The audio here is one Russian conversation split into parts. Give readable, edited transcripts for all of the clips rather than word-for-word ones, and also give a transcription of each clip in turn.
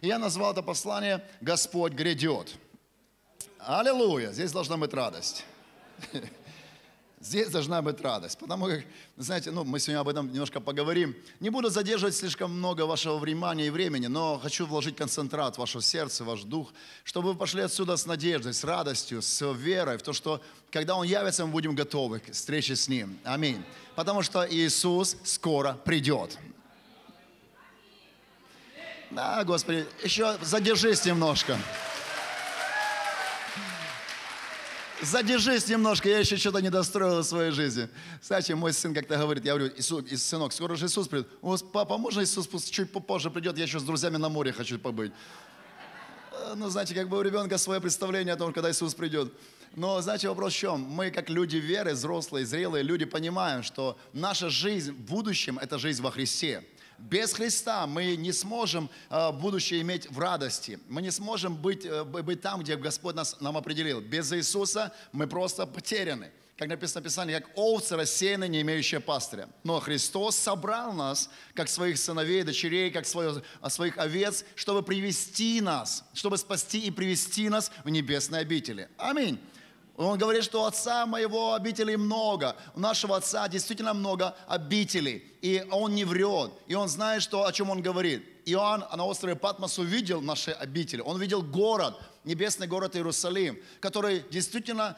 И я назвал это послание «Господь грядет». Аллилуйя! Здесь должна быть радость. Здесь должна быть радость, потому как, знаете, мы сегодня об этом немножко поговорим. Не буду задерживать слишком много вашего внимания и времени, но хочу вложить концентрат в ваше сердце, в ваш дух, чтобы вы пошли отсюда с надеждой, с радостью, с верой в то, что когда Он явится, мы будем готовы к встрече с Ним. Аминь. Потому что Иисус скоро придет. Да, Господи, еще задержись немножко. Задержись немножко, я еще что-то не достроил в своей жизни. Кстати, мой сын как-то говорит, я говорю, сынок, скоро же Иисус придет. О, папа, можно Иисус чуть попозже придет, я еще с друзьями на море хочу побыть. Ну, знаете, как бы у ребенка свое представление о том, когда Иисус придет. Но, знаете, вопрос в чем? Мы, как люди веры, взрослые, зрелые люди, понимаем, что наша жизнь в будущем – это жизнь во Христе. Без Христа мы не сможем будущее иметь в радости. Мы не сможем быть там, где Господь нам определил. Без Иисуса мы просто потеряны. Как написано в Писании, как овцы рассеяны, не имеющие пастыря. Но Христос собрал нас, как своих сыновей, дочерей, как своих овец, чтобы привести нас, чтобы спасти и привести нас в небесные обители. Аминь. Он говорит, что у Отца моего обителей много, у нашего Отца действительно много обителей, и Он не врет, и Он знает, о чем Он говорит. Иоанн на острове Патмос увидел наши обители, он видел город, небесный город Иерусалим, который действительно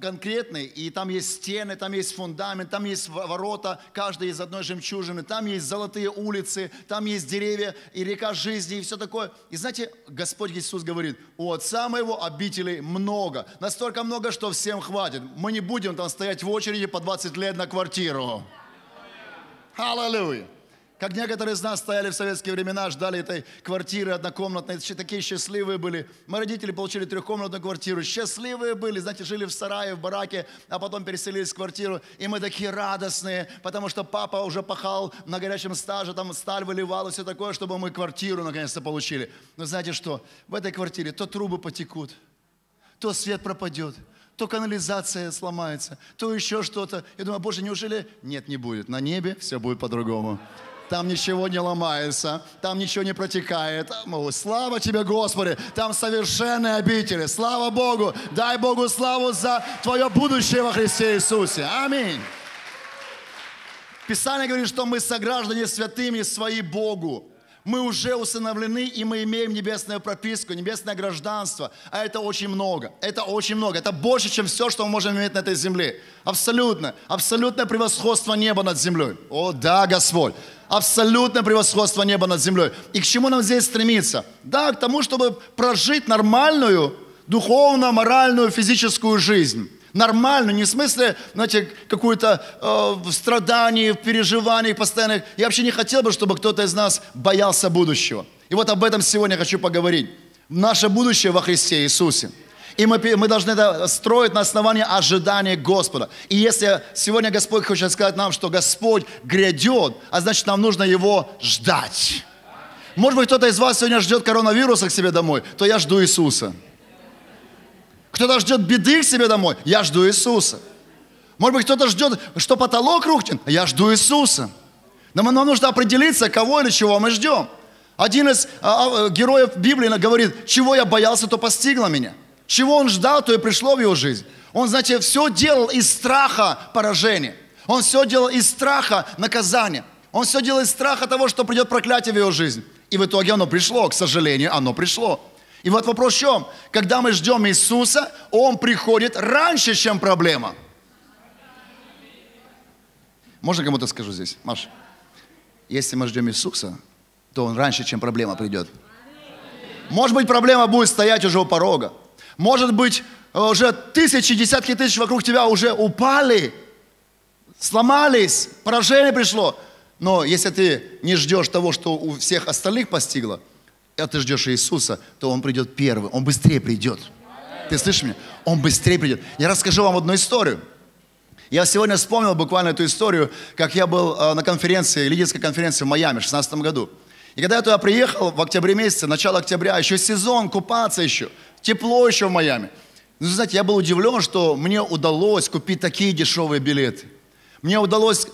конкретный, и там есть стены, там есть фундамент, там есть ворота, каждый из одной жемчужины, там есть золотые улицы, там есть деревья и река жизни, и все такое. И знаете, Господь Иисус говорит, у Отца моего обителей много, настолько много, что всем хватит. Мы не будем там стоять в очереди по 20 лет на квартиру. Аллилуйя! Как некоторые из нас стояли в советские времена, ждали этой квартиры однокомнатной, такие счастливые были. Мои родители получили трехкомнатную квартиру, счастливые были, знаете, жили в сарае, в бараке, а потом переселились в квартиру, и мы такие радостные, потому что папа уже пахал на горячем стаже, там сталь выливал и все такое, чтобы мы квартиру наконец-то получили. Но знаете что, в этой квартире то трубы потекут, то свет пропадет, то канализация сломается, то еще что-то. Я думаю, Боже, неужели? Нет, не будет, на небе все будет по-другому. Там ничего не ломается, там ничего не протекает. Слава Тебе, Господи, там совершенные обители. Слава Богу, дай Богу славу за Твое будущее во Христе Иисусе. Аминь. Писание говорит, что мы сограждане святыми свои Богу. Мы уже усыновлены, и мы имеем небесную прописку, небесное гражданство. А это очень много. Это очень много. Это больше, чем все, что мы можем иметь на этой земле. Абсолютно. Абсолютное превосходство неба над землей. О, да, Господь. Абсолютное превосходство неба над землей. И к чему нам здесь стремиться? Да, к тому, чтобы прожить нормальную, духовно, моральную, физическую жизнь. Нормальную, не в смысле, знаете, какую-то страданий, переживаний постоянных. Я вообще не хотел бы, чтобы кто-то из нас боялся будущего. И вот об этом сегодня хочу поговорить. Наше будущее во Христе Иисусе. И мы должны это строить на основании ожидания Господа. И если сегодня Господь хочет сказать нам, что Господь грядет, а значит, нам нужно Его ждать. Может быть, кто-то из вас сегодня ждет коронавируса к себе домой, то я жду Иисуса. Кто-то ждет беды к себе домой, я жду Иисуса. Может быть, кто-то ждет, что потолок рухнет, я жду Иисуса. Но нам нужно определиться, кого или чего мы ждем. Один из героев Библии говорит, чего я боялся, то постигло меня. Чего он ждал, то и пришло в его жизнь. Он, знаете, все делал из страха поражения. Он все делал из страха наказания. Он все делал из страха того, что придет проклятие в его жизнь. И в итоге оно пришло, к сожалению, оно пришло. И вот вопрос в чем? Когда мы ждем Иисуса, Он приходит раньше, чем проблема. Можно кому-то скажу здесь? Маша, если мы ждем Иисуса, то Он раньше, чем проблема придет. Может быть, проблема будет стоять уже у порога. Может быть, уже тысячи, десятки тысяч вокруг тебя уже упали, сломались, поражение пришло. Но если ты не ждешь того, что у всех остальных постигло, а ты ждешь Иисуса, то Он придет первым, Он быстрее придет. Ты слышишь меня? Он быстрее придет. Я расскажу вам одну историю. Я сегодня вспомнил буквально эту историю, как я был на конференции, лидерской конференции в Майами в 2016 году. И когда я туда приехал в октябре месяце, начало октября, еще сезон, купаться еще, тепло еще в Майами. Ну, знаете, я был удивлен, что мне удалось купить такие дешевые билеты. Мне удалось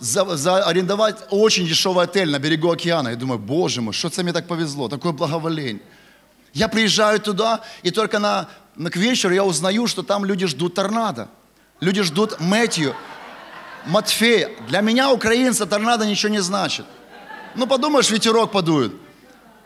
арендовать очень дешевый отель на берегу океана. Я думаю, боже мой, что-то мне так повезло, такое благоволение. Я приезжаю туда, и только к вечеру я узнаю, что там люди ждут торнадо. Люди ждут Матфея. Для меня, украинца, торнадо ничего не значит. Ну, подумаешь, ветерок подует.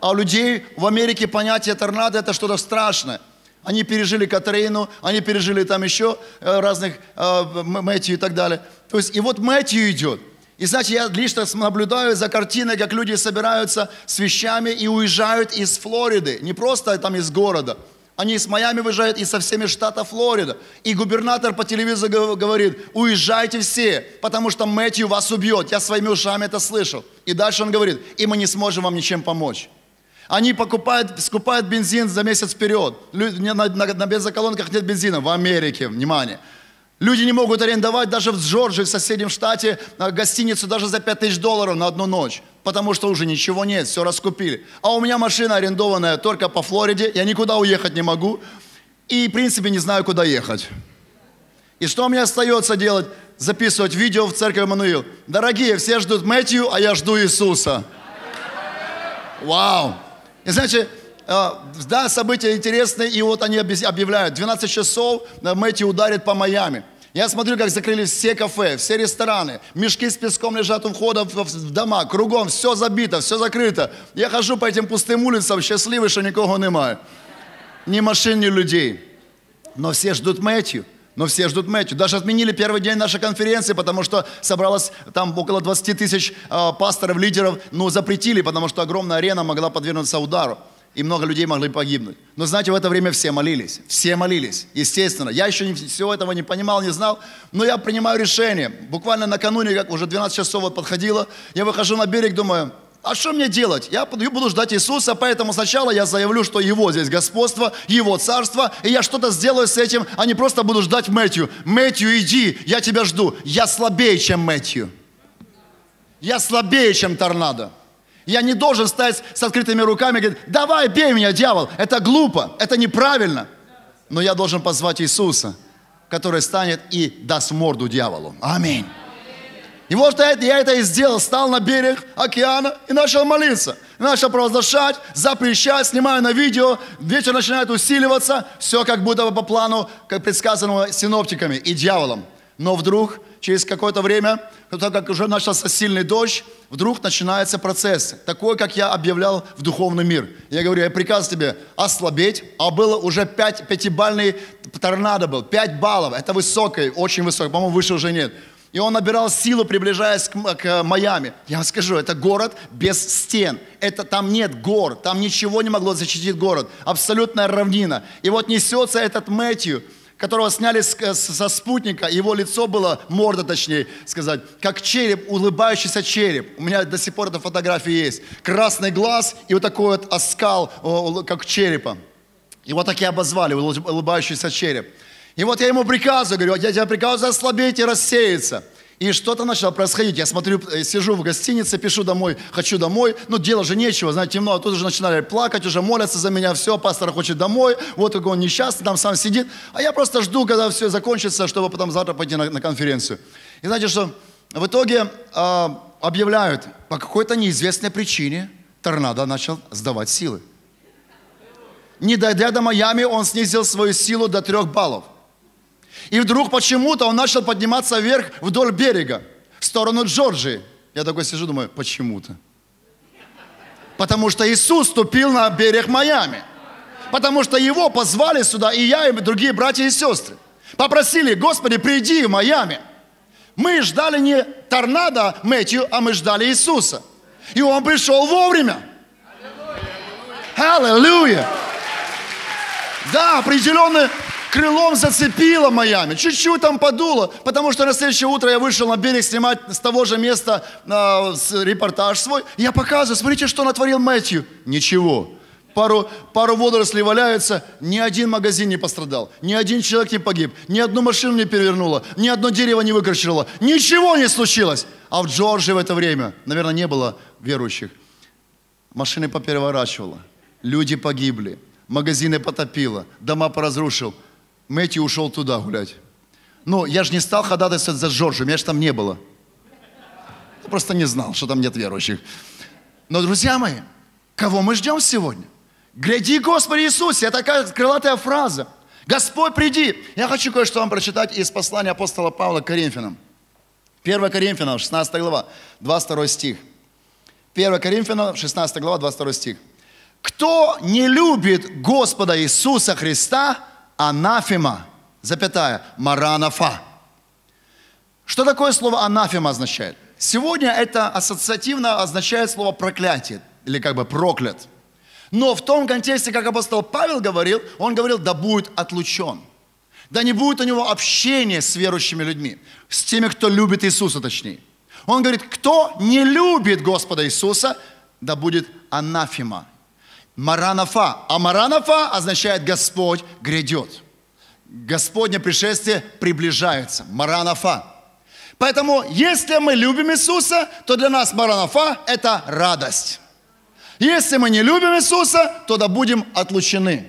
А у людей в Америке понятие торнадо – это что-то страшное. Они пережили Катрину, они пережили там еще разных Мэтью и так далее. То есть, и вот Мэтью идет. И знаете, я лично наблюдаю за картиной, как люди собираются с вещами и уезжают из Флориды. Не просто там из города. Они из Майами выезжают и со всеми штата Флорида. И губернатор по телевизору говорит, уезжайте все, потому что Мэтью вас убьет. Я своими ушами это слышал. И дальше он говорит, и мы не сможем вам ничем помочь. Они скупают бензин за месяц вперед. На бензоколонках нет бензина. В Америке, внимание. Люди не могут арендовать даже в Джорджии, в соседнем штате, гостиницу даже за $5000 на одну ночь. Потому что уже ничего нет, все раскупили. А у меня машина арендованная только по Флориде. Я никуда уехать не могу. И, в принципе, не знаю, куда ехать. И что мне остается делать? Записывать видео в церкви Эммануил. Дорогие, все ждут Мэтью, а я жду Иисуса. Вау! И знаете, да, события интересные, и вот они объявляют. 12 часов Мэтью ударит по Майами. Я смотрю, как закрылись все кафе, все рестораны. Мешки с песком лежат у входа в дома. Кругом все забито, все закрыто. Я хожу по этим пустым улицам, счастливый, что никого немає. Ни машин, ни людей. Но все ждут Мэтью. Но все ждут Мэтью. Даже отменили первый день нашей конференции, потому что собралось там около 20 000 пасторов, лидеров. Но запретили, потому что огромная арена могла подвергнуться удару. И много людей могли погибнуть. Но знаете, в это время все молились. Все молились, естественно. Я еще всего этого не понимал, не знал. Но я принимаю решение. Буквально накануне, как уже 12 часов вот подходило, я выхожу на берег, думаю, а что мне делать? Я буду ждать Иисуса, поэтому сначала я заявлю, что Его здесь господство, Его царство, и я что-то сделаю с этим, а не просто буду ждать Мэтью. Мэтью, иди, я тебя жду. Я слабее, чем Мэтью. Я слабее, чем торнадо. Я не должен стоять с открытыми руками и говорить, давай, бей меня, дьявол. Это глупо, это неправильно. Но я должен позвать Иисуса, который станет и даст морду дьяволу. Аминь. И вот я это и сделал. Встал на берег океана и начал молиться. Начал провозглашать, запрещать, снимаю на видео. Ветер начинает усиливаться. Все как будто по плану, как предсказанного синоптиками и дьяволом. Но вдруг, через какое-то время, так как уже начался сильный дождь, вдруг начинается процесс. Такой, как я объявлял в духовный мир. Я говорю, я приказываю тебе ослабеть. А было уже 5-бальный торнадо был. 5 баллов. Это высокий, очень высокий. По-моему, выше уже нет. И он набирал силу, приближаясь к Майами. Я вам скажу, это город без стен. Там нет гор, там ничего не могло защитить город. Абсолютная равнина. И вот несется этот Мэтью, которого сняли со спутника. Его лицо было, морда точнее сказать, как череп, улыбающийся череп. У меня до сих пор эта фотография есть. Красный глаз и вот такой вот оскал, как черепа. Его так и обозвали, улыбающийся череп. И вот я ему приказываю, говорю, я тебе приказываю ослабеть и рассеяться. И что-то начало происходить. Я смотрю, сижу в гостинице, пишу домой, хочу домой. Ну, дело же нечего, знаете, темно. А тут уже начинали плакать, уже молятся за меня. Все, пастор хочет домой. Вот он несчастный, там сам сидит. А я просто жду, когда все закончится, чтобы потом завтра пойти на конференцию. И знаете, что в итоге объявляют, по какой-то неизвестной причине торнадо начал сдавать силы. Не дойдя до Майами, он снизил свою силу до 3 баллов. И вдруг почему-то он начал подниматься вверх вдоль берега, в сторону Джорджии. Я такой сижу, думаю, почему-то. Потому что Иисус ступил на берег Майами. Потому что Его позвали сюда, и я, и другие братья и сестры. Попросили, Господи, приди в Майами. Мы ждали не торнадо Мэтью, а мы ждали Иисуса. И Он пришел вовремя. Аллилуйя! Да, определенный... Крылом зацепило Майами, чуть-чуть там подуло, потому что на следующее утро я вышел на берег снимать с того же места репортаж свой. Я показываю, смотрите, что натворил Мэтью. Ничего. Пару водорослей валяются, ни один магазин не пострадал, ни один человек не погиб, ни одну машину не перевернуло, ни одно дерево не выкорчевало. Ничего не случилось. А в Джорджии в это время, наверное, не было верующих. Машины попереворачивало, люди погибли, магазины потопило, дома поразрушил. Мэтью ушел туда гулять. Ну, я же не стал ходатайствовать за Джорджию, меня же там не было. просто не знал, что там нет верующих. Но, друзья мои, кого мы ждем сегодня? «Гряди, Господи Иисусе!» Это такая крылатая фраза. «Господь, приди!» Я хочу кое-что вам прочитать из послания апостола Павла к Коринфянам. 1 Коринфянам, 16 глава, 22 стих. 1 Коринфянам, 16 глава, 22 стих. «Кто не любит Господа Иисуса Христа, анафема, запятая, маранафа». Что такое слово анафема означает? Сегодня это ассоциативно означает слово проклятие, или как бы проклят. Но в том контексте, как апостол Павел говорил, он говорил, да будет отлучен. Да не будет у него общения с верующими людьми, с теми, кто любит Иисуса, точнее. Он говорит, кто не любит Господа Иисуса, да будет анафема. Маранафа. А маранафа означает Господь грядет. Господне пришествие приближается. Маранафа. Поэтому, если мы любим Иисуса, то для нас маранафа – это радость. Если мы не любим Иисуса, то да будем отлучены.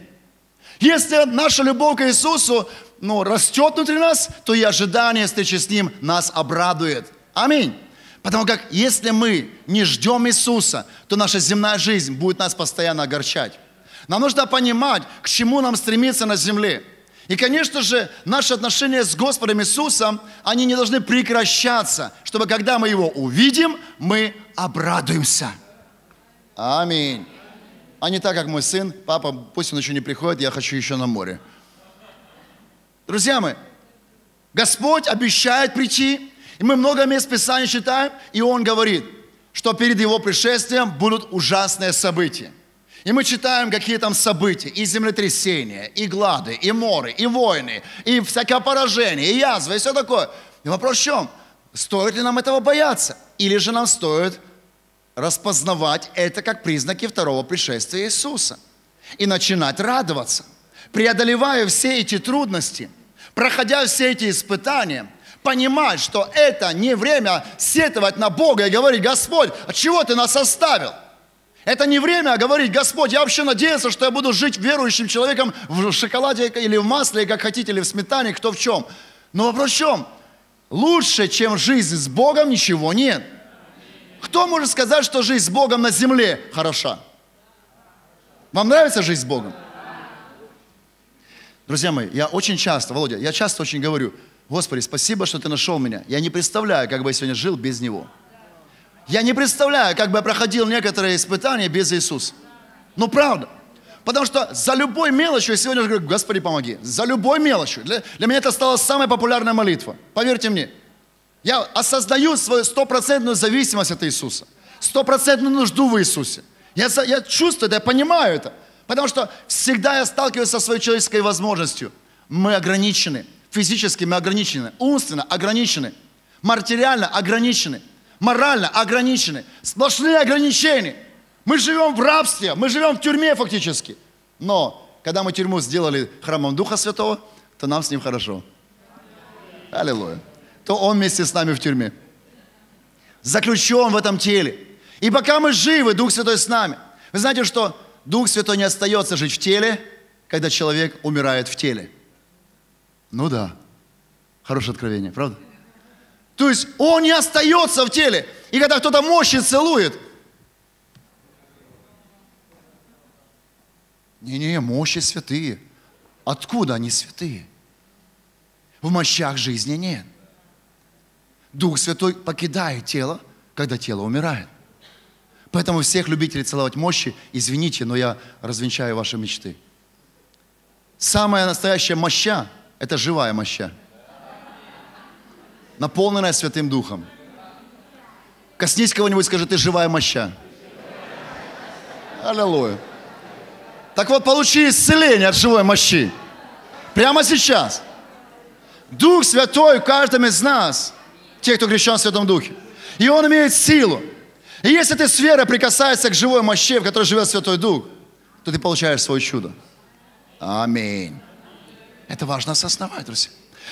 Если наша любовь к Иисусу растет внутри нас, то и ожидание встречи с Ним нас обрадует. Аминь. Потому как если мы не ждем Иисуса, то наша земная жизнь будет нас постоянно огорчать. Нам нужно понимать, к чему нам стремиться на земле. И, конечно же, наши отношения с Господом Иисусом, они не должны прекращаться, чтобы когда мы Его увидим, мы обрадуемся. Аминь. А не так, как мой сын, папа, пусть он еще не приходит, я хочу еще на море. Друзья мои, Господь обещает прийти, и мы много мест Писания читаем, и Он говорит, что перед Его пришествием будут ужасные события. И мы читаем, какие там события, и землетрясения, и глады, и моры, и войны, и всякое поражение, и язвы, и все такое. И вопрос в чем? Стоит ли нам этого бояться? Или же нам стоит распознавать это как признаки второго пришествия Иисуса и начинать радоваться, преодолевая все эти трудности, проходя все эти испытания, понимать, что это не время сетовать на Бога и говорить, Господь, от чего Ты нас оставил? Это не время говорить, Господь, я вообще надеялся, что я буду жить верующим человеком в шоколаде или в масле, как хотите, или в сметане, кто в чем. Но вопрос в чем? Лучше, чем жизнь с Богом, ничего нет. Кто может сказать, что жизнь с Богом на земле хороша? Вам нравится жизнь с Богом? Друзья мои, я очень часто, Володя, я часто очень говорю, Господи, спасибо, что Ты нашел меня. Я не представляю, как бы я сегодня жил без Него. Я не представляю, как бы я проходил некоторые испытания без Иисуса. Ну, правда. Потому что за любой мелочью, я сегодня же говорю, Господи, помоги. За любой мелочью. Для меня это стала самая популярная молитва. Поверьте мне. Я осознаю свою стопроцентную зависимость от Иисуса. Стопроцентную нужду в Иисусе. Я чувствую это, я понимаю это. Потому что всегда я сталкиваюсь со своей человеческой возможностью. Мы ограничены. Физически мы ограничены. Умственно ограничены. Материально ограничены. Морально ограничены. Сплошные ограничения. Мы живем в рабстве, мы живем в тюрьме фактически. Но когда мы тюрьму сделали храмом Духа Святого, то нам с Ним хорошо. Аллилуйя. То Он вместе с нами в тюрьме. Заключен в этом теле. И пока мы живы, Дух Святой с нами. Вы знаете, что Дух Святой не остается жить в теле, когда человек умирает в теле. Ну да. Хорошее откровение, правда? То есть Он не остается в теле. И когда кто-то мощи целует. Не-не, мощи святые. Откуда они святые? В мощах жизни нет. Дух Святой покидает тело, когда тело умирает. Поэтому всех любителей целовать мощи, извините, но я развенчаю ваши мечты. Самая настоящая моща – это живая моща, наполненная Святым Духом. Коснись кого-нибудь, скажи, ты живая моща. Аллилуйя. Так вот, получи исцеление от живой мощи. Прямо сейчас. Дух Святой в каждом из нас, тех, кто крещен в Святом Духе. И Он имеет силу. И если ты с верой прикасаешься к живой мощи, в которой живет Святой Дух, то ты получаешь свое чудо. Аминь. Это важно осознавать, друзья.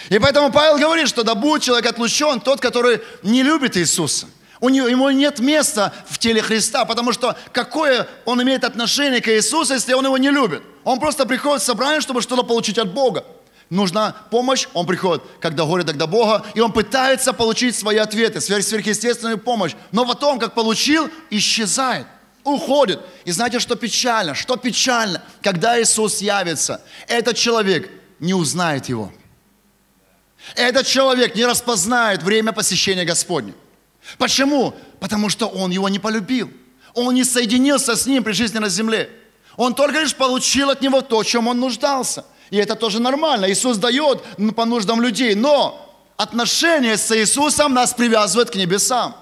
И поэтому Павел говорит, что да будет человек отлучен, тот, который не любит Иисуса. Ему нет места в теле Христа, потому что какое он имеет отношение к Иисусу, если он его не любит? Он просто приходит в собрание, чтобы что-то получить от Бога. нужна помощь, он приходит, когда горе, тогда Бога, и он пытается получить свои ответы, сверхъестественную помощь, но потом, как получил, исчезает, уходит. И знаете, что печально? Что печально? Когда Иисус явится, этот человек не узнает его. Этот человек не распознает время посещения Господня. Почему? Потому что он его не полюбил. Он не соединился с ним при жизни на земле. Он только лишь получил от него то, в чем он нуждался. И это тоже нормально. Иисус дает по нуждам людей. Но отношение с Иисусом нас привязывает к небесам.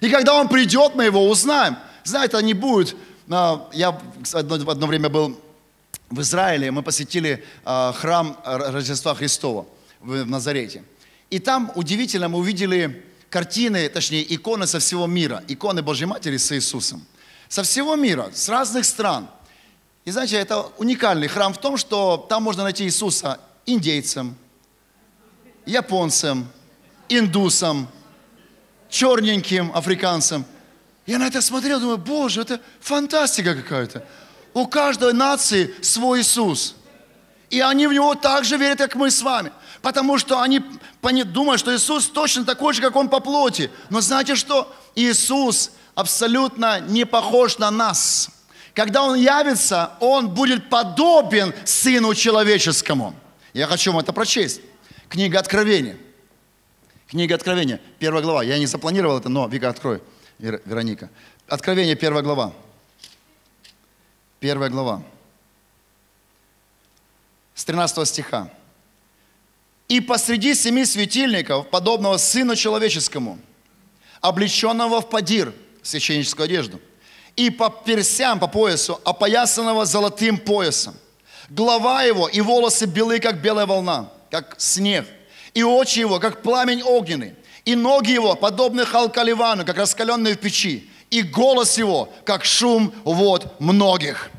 И когда он придет, мы его узнаем. Знаете, не будет. Я одно время был в Израиле. Мы посетили храм Рождества Христова в Назарете. И там удивительно мы увидели картины, точнее иконы со всего мира. Иконы Божьей Матери с Иисусом. Со всего мира, с разных стран. И знаете, это уникальный храм в том, что там можно найти Иисуса индейцам, японцам, индусам, черненьким африканцам. Я на это смотрел, думаю, Боже, это фантастика какая-то. У каждой нации свой Иисус. И они в Него так же верят, как мы с вами. Потому что они думают, что Иисус точно такой же, как Он по плоти. Но знаете что? Иисус абсолютно не похож на нас. Когда Он явится, Он будет подобен Сыну Человеческому. Я хочу вам это прочесть. Книга Откровения. Книга Откровения, 1 глава. Я не запланировал это, но Вика, открой, Вероника. Откровение, 1 глава. 1 глава. С 13 стиха. «И посреди 7 светильников, подобного Сыну Человеческому, облеченного в подир, священническую одежду, и по персям, по поясу, опоясанного золотым поясом. Голова его и волосы белы, как белая волна, как снег, и очи его, как пламень огненный, и ноги его, подобны халкаливану, как раскаленные в печи, и голос его, как шум вод многих».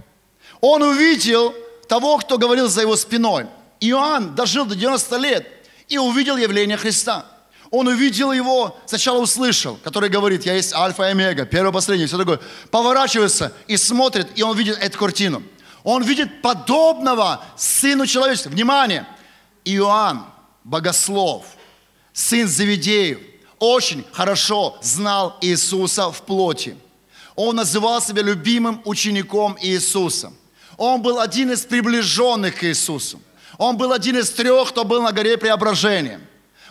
Он увидел того, кто говорил за его спиной. Иоанн дожил до 90 лет и увидел явление Христа. Он увидел его, сначала услышал, который говорит, я есть альфа и омега, первое, последнее, все такое. Поворачивается и смотрит, и он видит эту картину. Он видит подобного Сыну Человеческому. Внимание! Иоанн, богослов, сын Завидеев, очень хорошо знал Иисуса в плоти. Он называл себя любимым учеником Иисуса. Он был один из приближенных к Иисусу. Он был один из 3, кто был на горе Преображения.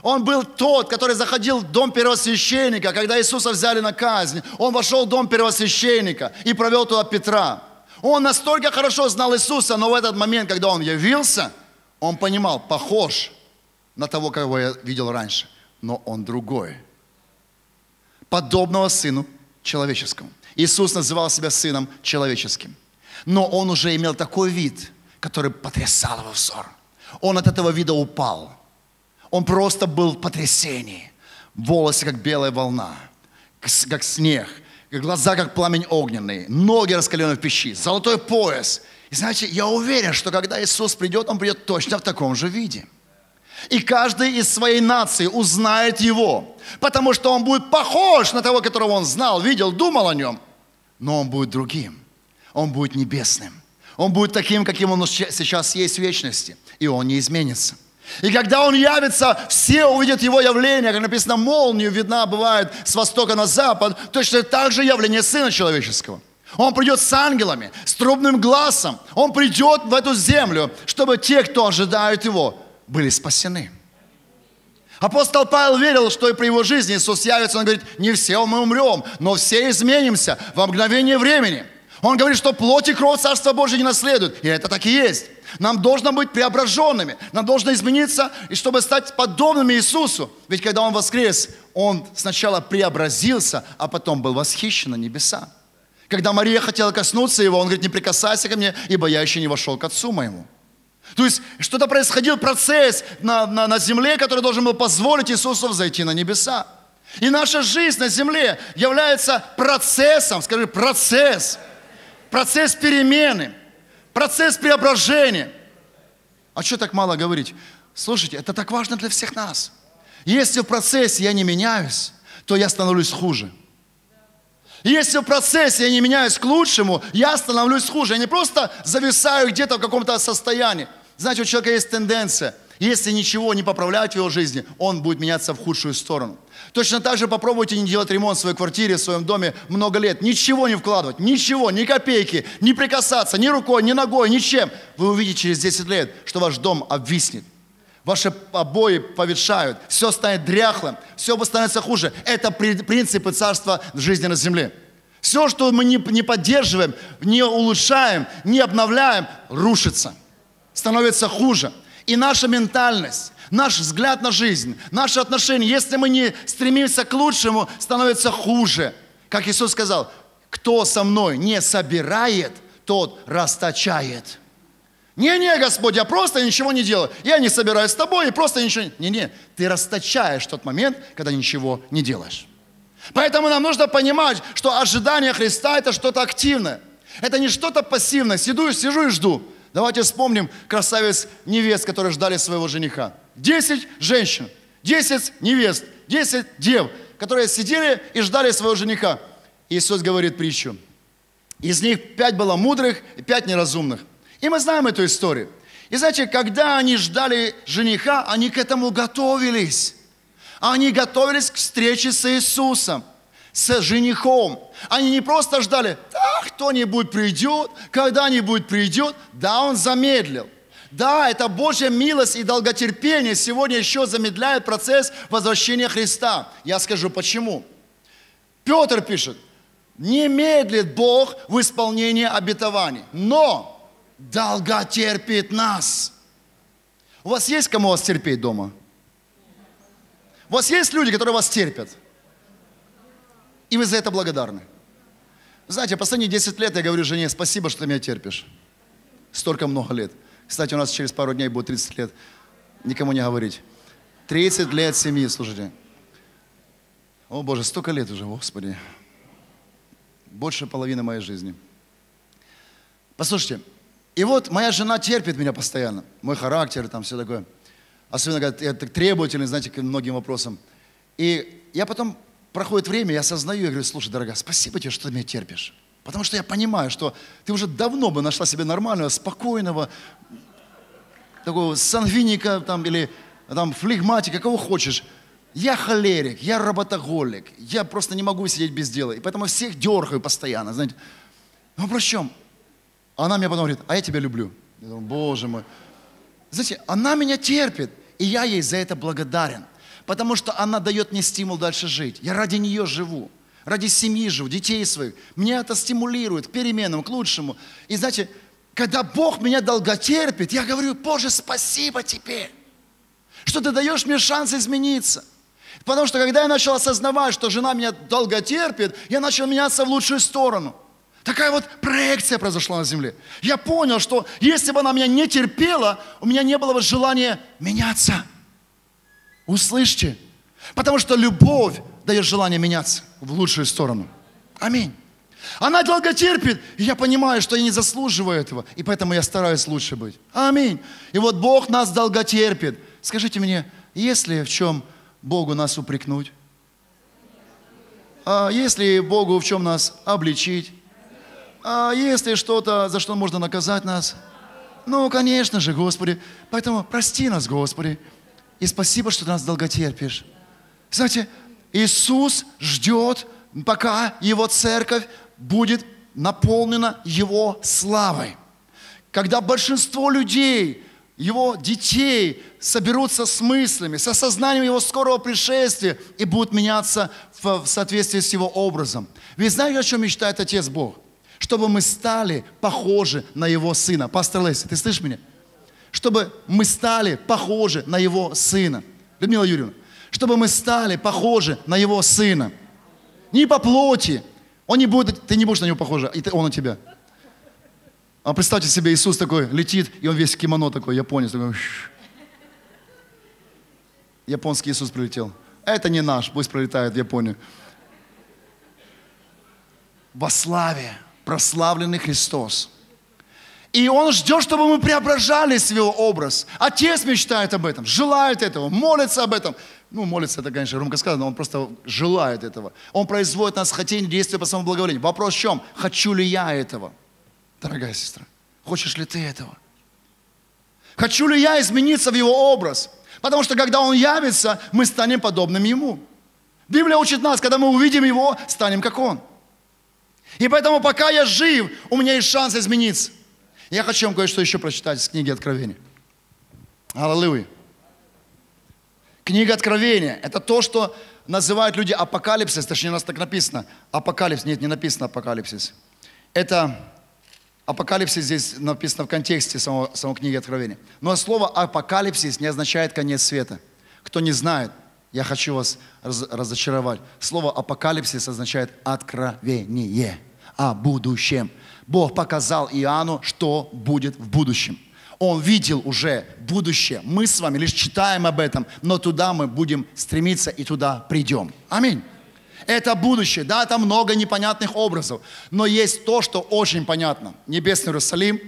Он был тот, который заходил в дом первосвященника, когда Иисуса взяли на казнь. Он вошел в дом первосвященника и провел туда Петра. Он настолько хорошо знал Иисуса, но в этот момент, когда он явился, он понимал, похож на того, кого я видел раньше, но он другой. Подобного Сыну Человеческому. Иисус называл себя Сыном Человеческим. Но он уже имел такой вид, который потрясал его взор. Он от этого вида упал. Он просто был в потрясении. Волосы, как белая волна, как снег, глаза, как пламень огненный, ноги раскалены в печи, золотой пояс. И знаете, я уверен, что когда Иисус придет, Он придет точно в таком же виде. И каждый из своей нации узнает Его, потому что Он будет похож на того, которого Он знал, видел, думал о Нем, но Он будет другим. Он будет небесным. Он будет таким, каким он сейчас есть в вечности. И он не изменится. И когда он явится, все увидят его явление. Как написано, молния видна бывает с востока на запад. Точно так же явление Сына Человеческого. Он придет с ангелами, с трубным гласом. Он придет в эту землю, чтобы те, кто ожидают его, были спасены. Апостол Павел верил, что и при его жизни Иисус явится. Он говорит, не все мы умрем, но все изменимся во мгновение времени. Он говорит, что плоть и кровь Царства Божьего не наследуют. И это так и есть. Нам должно быть преображенными. Нам должно измениться, и чтобы стать подобными Иисусу. Ведь когда Он воскрес, Он сначала преобразился, а потом был восхищен на небеса. Когда Мария хотела коснуться Его, Он говорит, не прикасайся ко мне, ибо я еще не вошел к Отцу моему. То есть что-то происходил, процесс на земле, который должен был позволить Иисусу взойти на небеса. И наша жизнь на земле является процессом, скажи, процесс. Процесс перемены, процесс преображения. А что так мало говорить? Слушайте, это так важно для всех нас. Если в процессе я не меняюсь, то я становлюсь хуже. Если в процессе я не меняюсь к лучшему, я становлюсь хуже. Я не просто зависаю где-то в каком-то состоянии. Значит, у человека есть тенденция. Если ничего не поправлять в его жизни, он будет меняться в худшую сторону. Точно так же попробуйте не делать ремонт в своей квартире, в своем доме много лет. Ничего не вкладывать, ничего, ни копейки, не прикасаться ни рукой, ни ногой, ничем. Вы увидите через 10 лет, что ваш дом обвиснет. Ваши обои поветшают, все станет дряхлым, все становится хуже. Это принципы царства жизни на земле. Все, что мы не поддерживаем, не улучшаем, не обновляем, рушится, становится хуже. И наша ментальность, наш взгляд на жизнь, наши отношения, если мы не стремимся к лучшему, становится хуже. Как Иисус сказал, кто со мной не собирает, тот расточает. Не-не, Господь, я просто ничего не делаю. Я не собираюсь с тобой и просто ничего не... Не-не, ты расточаешь тот момент, когда ничего не делаешь. Поэтому нам нужно понимать, что ожидание Христа – это что-то активное. Это не что-то пассивное. Сижу и жду. Давайте вспомним красавец невест, которые ждали своего жениха. 10 женщин, 10 невест, 10 дев, которые сидели и ждали своего жениха. Иисус говорит притчу. Из них 5 было мудрых и 5 неразумных. И мы знаем эту историю. И знаете, когда они ждали жениха, они к этому готовились. Они готовились к встрече с Иисусом, с женихом. Они не просто ждали, да, кто-нибудь придет, когда-нибудь придет. Да, он замедлил. Да, это Божья милость и долготерпение сегодня еще замедляет процесс возвращения Христа. Я скажу, почему. Петр пишет, не медлит Бог в исполнении обетований, но долготерпит нас. У вас есть кому вас терпеть дома? У вас есть люди, которые вас терпят? И вы за это благодарны. Знаете, последние 10 лет я говорю жене, спасибо, что ты меня терпишь. Столько много лет. Кстати, у нас через пару дней будет 30 лет. Никому не говорить. 30 лет семьи, слушайте. О, Боже, столько лет уже, Господи. Больше половины моей жизни. Послушайте, и вот моя жена терпит меня постоянно. Мой характер, там все такое. Особенно, когда я так требовательный, знаете, к многим вопросам. И я потом... Проходит время, я осознаю, я говорю, слушай, дорогая, спасибо тебе, что ты меня терпишь. Потому что я понимаю, что ты уже давно бы нашла себе нормального, спокойного, такого сангвиника там, или там, флегматика, кого хочешь. Я холерик, я работоголик, я просто не могу сидеть без дела. И поэтому всех дергаю постоянно, знаете. Ну, про чем? Она мне потом говорит, а я тебя люблю. Я думаю, Боже мой. Знаете, она меня терпит, и я ей за это благодарен. Потому что она дает мне стимул дальше жить. Я ради нее живу, ради семьи живу, детей своих. Меня это стимулирует к переменам, к лучшему. И знаете, когда Бог меня долготерпит, я говорю, Боже, спасибо тебе, что ты даешь мне шанс измениться. Потому что когда я начал осознавать, что жена меня долготерпит, я начал меняться в лучшую сторону. Такая вот проекция произошла на земле. Я понял, что если бы она меня не терпела, у меня не было бы желания меняться. Услышьте, потому что любовь дает желание меняться в лучшую сторону. Аминь. Она долго терпит, и я понимаю, что я не заслуживаю этого, и поэтому я стараюсь лучше быть. Аминь. И вот Бог нас долго терпит. Скажите мне, есть ли в чем Богу нас упрекнуть? А есть ли Богу в чем нас обличить? А есть ли что-то, за что можно наказать нас? Ну, конечно же, Господи. Поэтому прости нас, Господи. И спасибо, что ты нас долготерпишь. Знаете, Иисус ждет, пока Его церковь будет наполнена Его славой. Когда большинство людей, Его детей соберутся с мыслями, с осознанием Его скорого пришествия и будут меняться в соответствии с Его образом. Ведь знаете, о чем мечтает Отец Бог? Чтобы мы стали похожи на Его Сына. Пастор Леся, ты слышишь меня? Чтобы мы стали похожи на Его Сына. Людмила Юрьевна, чтобы мы стали похожи на Его Сына. Не по плоти. Он не будет, ты не будешь на Него похожа, и Он на тебя. А представьте себе, Иисус такой летит, и Он весь в кимоно такой, японец. Такой. Японский Иисус прилетел. Это не наш, пусть прилетает в Японию. Во славе прославленный Христос. И Он ждет, чтобы мы преображались в Его образ. Отец мечтает об этом, желает этого, молится об этом. Ну, молится, это, конечно, громко сказано, но Он просто желает этого. Он производит нас хотение, действие по своему благоволению. Вопрос в чем? Хочу ли я этого? Дорогая сестра, хочешь ли ты этого? Хочу ли я измениться в Его образ? Потому что, когда Он явится, мы станем подобными Ему. Библия учит нас, когда мы увидим Его, станем как Он. И поэтому, пока я жив, у меня есть шанс измениться. Я хочу вам кое-что еще прочитать из книги Откровения. Аллилуйя. Книга Откровения – это то, что называют люди апокалипсис, точнее у нас так написано. Апокалипсис, нет, не написано апокалипсис. Это апокалипсис здесь написано в контексте самой книги Откровения. Но слово апокалипсис не означает конец света. Кто не знает, я хочу вас разочаровать. Слово апокалипсис означает откровение о будущем. Бог показал Иоанну, что будет в будущем. Он видел уже будущее. Мы с вами лишь читаем об этом, но туда мы будем стремиться и туда придем. Аминь. Это будущее. Да, там много непонятных образов, но есть то, что очень понятно. Небесный Иерусалим,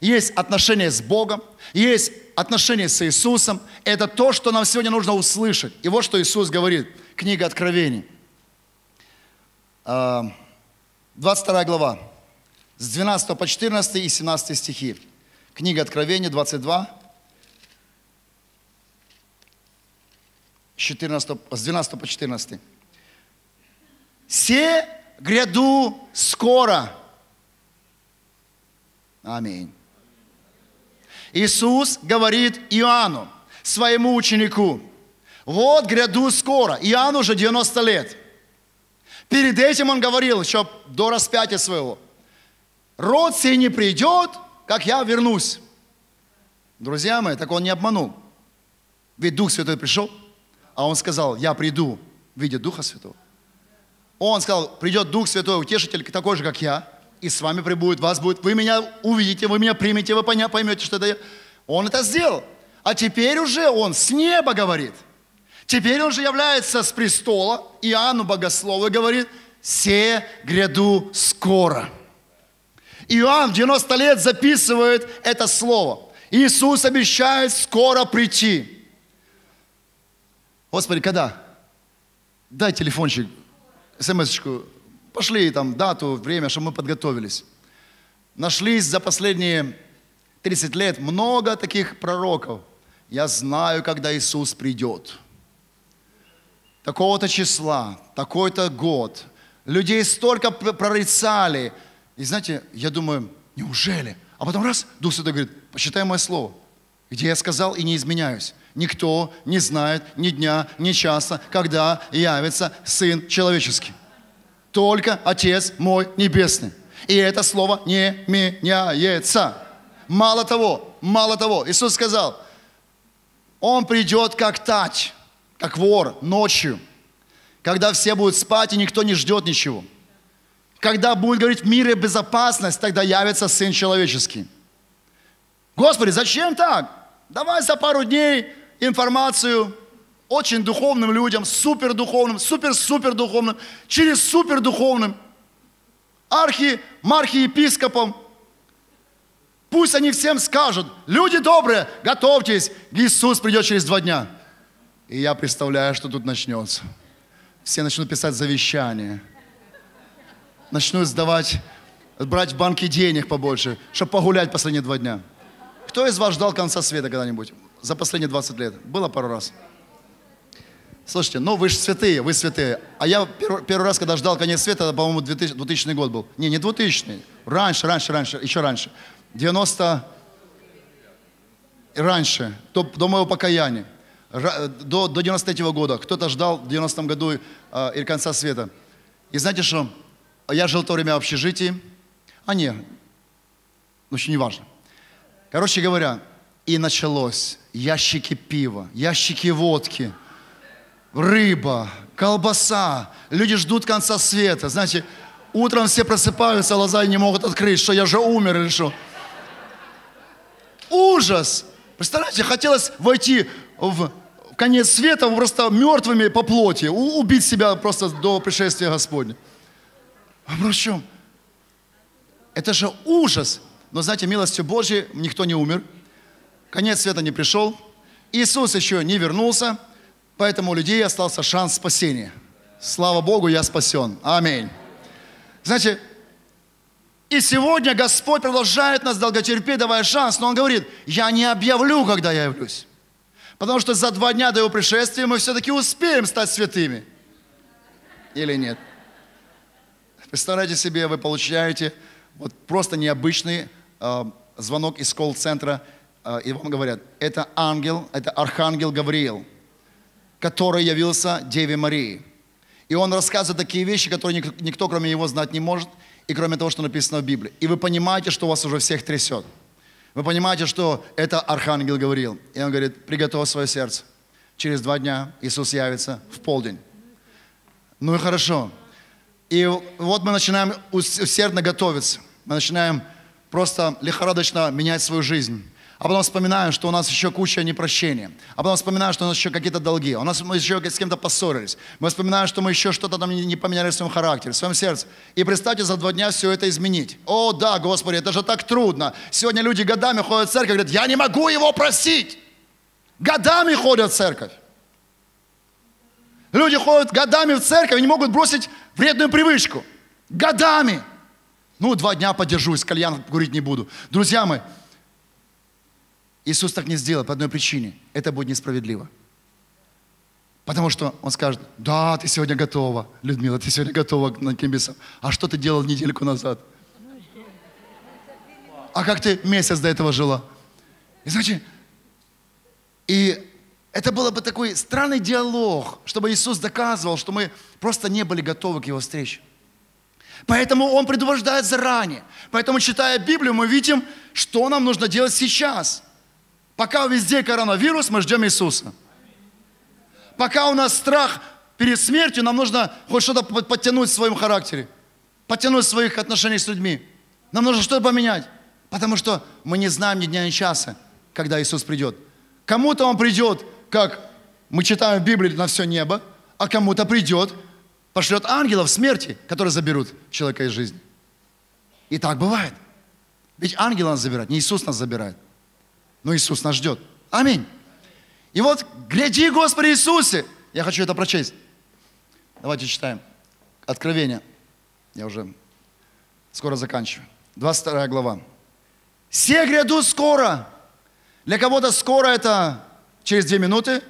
есть отношения с Богом, есть отношения с Иисусом. Это то, что нам сегодня нужно услышать. И вот что Иисус говорит. Книга Откровений. 22 глава. С 12 по 14 и 17 стихи. Книга Откровения, 22, с 12 по 14. «Се гряду скоро». Аминь. Иисус говорит Иоанну, своему ученику, «Вот гряду скоро». Иоанну уже 90 лет. Перед этим он говорил, еще до распятия своего, «Род сей не придет, как я вернусь». Друзья мои, так он не обманул. Ведь Дух Святой пришел, а он сказал, я приду в виде Духа Святого. Он сказал, придет Дух Святой, утешитель, такой же, как я, и с вами прибудет, вас будет. Вы меня увидите, вы меня примете, вы поймете, что это я. Он это сделал. А теперь уже он с неба говорит. Теперь он же является с престола, Иоанну Богослову, и говорит, «Се гряду скоро». Иоанн в 90 лет записывает это слово. Иисус обещает скоро прийти. Господи, когда? Дай телефончик, смс-очку. Пошли там дату, время, чтобы мы подготовились. Нашлись за последние 30 лет много таких пророков. Я знаю, когда Иисус придет. Такого-то числа, такой-то год. Людей столько прорицали. И знаете, я думаю, неужели? А потом раз, Дух Святой говорит, посчитай мое слово, где я сказал и не изменяюсь. Никто не знает ни дня, ни часа, когда явится Сын Человеческий. Только Отец мой Небесный. И это слово не меняется. Мало того, Иисус сказал, Он придет как тать, как вор ночью, когда все будут спать и никто не ждет ничего. Когда будет говорить мир и безопасность, тогда явится Сын Человеческий. Господи, зачем так? Давай за пару дней информацию очень духовным людям, супердуховным, супер-супердуховным, через супердуховным, архимархиепископам. Пусть они всем скажут, люди добрые, готовьтесь, Иисус придет через 2 дня. И я представляю, что тут начнется. Все начнут писать завещания. Начнут брать в банке денег побольше, чтобы погулять последние 2 дня. Кто из вас ждал конца света когда-нибудь? За последние 20 лет? Было пару раз. Слушайте, ну вы же святые, вы святые. А я первый раз, когда ждал конец света, это, по-моему, 2000 год был. Не 2000. Еще раньше. 90. Раньше. До моего покаяния. До 93-го года. Кто-то ждал в 90-м году и конца света. И знаете что? Я жил в то время в общежитии. Очень неважно. Короче говоря, и началось. Ящики пива, ящики водки, рыба, колбаса. Люди ждут конца света. Знаете, утром все просыпаются, глаза не могут открыть, что я же умер или что. Ужас! Представляете, хотелось войти в конец света просто мертвыми по плоти, убить себя просто до пришествия Господня. А причем, это же ужас. Но знаете, милостью Божьей никто не умер. Конец света не пришел. Иисус еще не вернулся. Поэтому у людей остался шанс спасения. Слава Богу, я спасен. Аминь. Знаете, И сегодня Господь продолжает нас долготерпеть, давая шанс. Но Он говорит, я не объявлю, когда я явлюсь. Потому что за 2 дня до Его пришествия мы все-таки успеем стать святыми. Или нет? Представляете себе, вы получаете вот просто необычный звонок из колл-центра. И вам говорят, это ангел, это архангел Гавриил, который явился Деве Марии. И он рассказывает такие вещи, которые никто, кроме него, знать не может. И кроме того, что написано в Библии. И вы понимаете, что вас уже всех трясет. Вы понимаете, что это архангел Гавриил. И он говорит, приготовь свое сердце. Через 2 дня Иисус явится в полдень. Ну и хорошо. И вот мы начинаем усердно готовиться. Мы начинаем просто лихорадочно менять свою жизнь. А потом вспоминаем, что у нас еще куча непрощения. А потом вспоминаем, что у нас еще какие-то долги. У нас мы еще с кем-то поссорились. Мы вспоминаем, что мы еще что-то там не поменяли в своем характере, в своем сердце. И представьте, за 2 дня все это изменить. О, да, Господи, это же так трудно. Сегодня люди годами ходят в церковь и говорят, я не могу его просить. Годами ходят в церковь. Люди ходят годами в церковь и не могут бросить вредную привычку. Годами. Ну, 2 дня подержусь, кальян курить не буду. Друзья мои, Иисус так не сделал по одной причине. Это будет несправедливо. Потому что Он скажет, да, ты сегодня готова, Людмила, ты сегодня готова к небесам. А что ты делал недельку назад? А как ты месяц до этого жила? И знаете, и это был бы такой странный диалог, чтобы Иисус доказывал, что мы просто не были готовы к Его встрече. Поэтому Он предупреждает заранее. Поэтому, читая Библию, мы видим, что нам нужно делать сейчас. Пока везде коронавирус, мы ждем Иисуса. Пока у нас страх перед смертью, нам нужно хоть что-то подтянуть в своем характере. Подтянуть в своих отношениях с людьми. Нам нужно что-то поменять. Потому что мы не знаем ни дня, ни часа, когда Иисус придет. Кому-то Он придет, как мы читаем в Библии, на все небо. А кому-то придет, пошлет ангелов смерти, которые заберут человека из жизни. И так бывает. Ведь ангелы нас забирают, не Иисус нас забирает. Но Иисус нас ждет. Аминь. И вот, гляди, Господи Иисусе. Я хочу это прочесть. Давайте читаем. Откровение. Я уже скоро заканчиваю. 22 глава. «Се гряду скоро». Для кого-то скоро это через 2 минуты.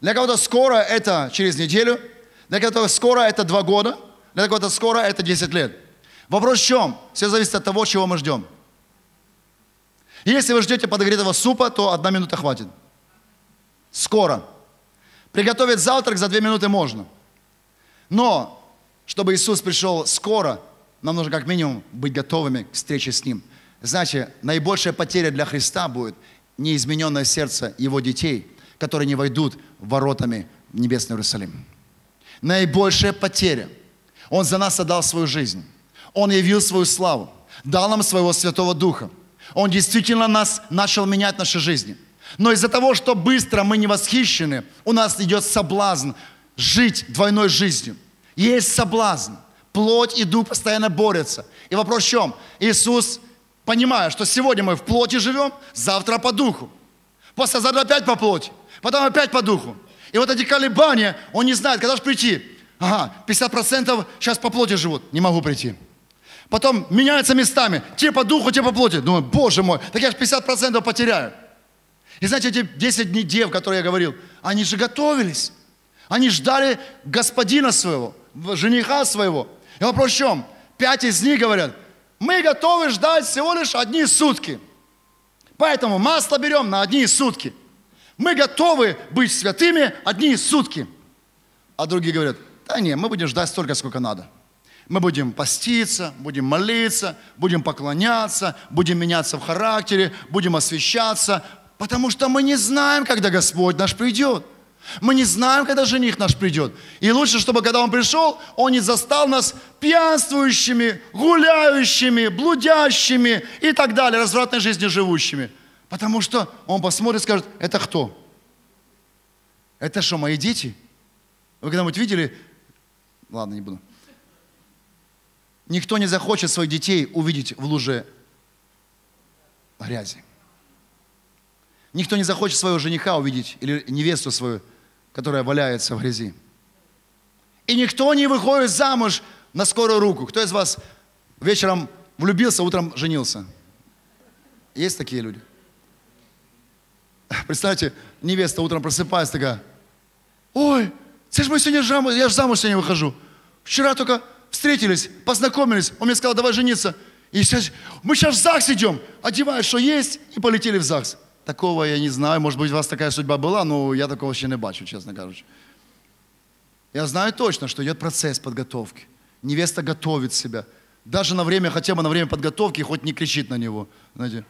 Для кого-то скоро это через неделю. Для кого-то скоро это 2 года. Для кого-то скоро это 10 лет. Вопрос в чем? Все зависит от того, чего мы ждем. Если вы ждете подогретого супа, то 1 минута хватит. Скоро. Приготовить завтрак за 2 минуты можно. Но, чтобы Иисус пришел скоро, нам нужно как минимум быть готовыми к встрече с Ним. Знаете, наибольшая потеря для Христа будет неизмененное сердце Его детей, которые не войдут воротами в небесный Иерусалим. Наибольшая потеря. Он за нас отдал свою жизнь. Он явил свою славу. Дал нам своего Святого Духа. Он действительно нас начал менять в нашей жизни. Но из-за того, что быстро мы не восхищены, у нас идет соблазн жить двойной жизнью. Есть соблазн. Плоть и дух постоянно борются. И вопрос в чем? Иисус, понимая, что сегодня мы в плоти живем, завтра по духу. Послезавтра опять по плоти, потом опять по духу. И вот эти колебания, он не знает, когда же прийти. Ага, 50% сейчас по плоти живут, не могу прийти. Потом меняются местами. Те по духу, те по плоти. Думаю, Боже мой, так я же 50% потеряю. И знаете, эти 10 дней дев, которые я говорил, они же готовились. Они ждали господина своего, жениха своего. И вопрос в чем? 5 из них говорят, мы готовы ждать всего лишь 1 сутки. Поэтому масло берем на 1 сутки. Мы готовы быть святыми 1 сутки. А другие говорят, да не, мы будем ждать столько, сколько надо. Мы будем поститься, будем молиться, будем поклоняться, будем меняться в характере, будем освящаться, потому что мы не знаем, когда Господь наш придет. Мы не знаем, когда жених наш придет. И лучше, чтобы когда Он пришел, Он не застал нас пьянствующими, гуляющими, блудящими и так далее, развратной жизнью живущими. Потому что Он посмотрит и скажет, это кто? Это что, мои дети? Вы когда-нибудь видели? Ладно, не буду. Никто не захочет своих детей увидеть в луже грязи. Никто не захочет своего жениха увидеть или невесту свою, которая валяется в грязи. И никто не выходит замуж на скорую руку. Кто из вас вечером в Влюбился, утром женился. Есть такие люди? Представьте, невеста утром просыпается такая: ой, ты ж мы сегодня замуж, я же замуж сегодня выхожу. Вчера только встретились, познакомились, он мне сказал, давай жениться. И сейчас, мы сейчас в ЗАГС идем, одеваешь, что есть, и полетели в ЗАГС. Такого я не знаю, может быть, у вас такая судьба была, но я такого вообще не бачу, честно говоря. Я знаю точно, что идет процесс подготовки. Невеста готовит себя. Даже на время, хотя бы на время подготовки, хоть не кричит на него, знаете.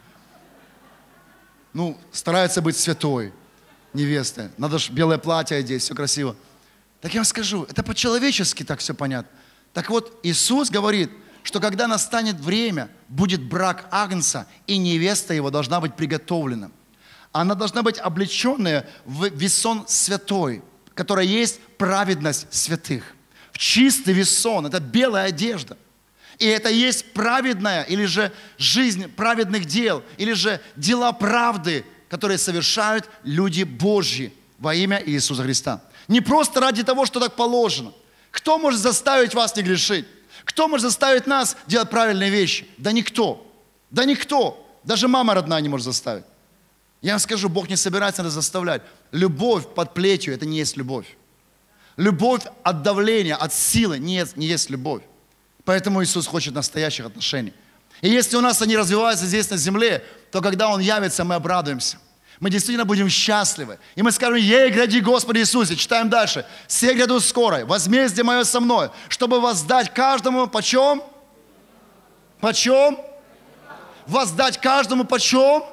Ну, старается быть святой невесты. Надо же белое платье одеть, все красиво. Так я вам скажу, это по-человечески так все понятно. Так вот, Иисус говорит, что когда настанет время, будет брак Агнца, и невеста его должна быть приготовлена. Она должна быть облеченная в весон святой, которая есть праведность святых. В чистый весон, это белая одежда. И это есть праведная, или же жизнь праведных дел, или же дела правды, которые совершают люди Божьи во имя Иисуса Христа. Не просто ради того, что так положено. Кто может заставить вас не грешить? Кто может заставить нас делать правильные вещи? Да никто. Да никто. Даже мама родная не может заставить. Я вам скажу, Бог не собирается нас заставлять. Любовь под плетью – это не есть любовь. Любовь от давления, от силы – не есть любовь. Поэтому Иисус хочет настоящих отношений. И если у нас они развиваются здесь на земле, то когда Он явится, мы обрадуемся. Мы действительно будем счастливы. И мы скажем: «Ей гради, Господи Иисусе». Читаем дальше. «Се грядут скоро, возмездие мое со мной, чтобы воздать каждому почем?» Почем? Воздать каждому почем?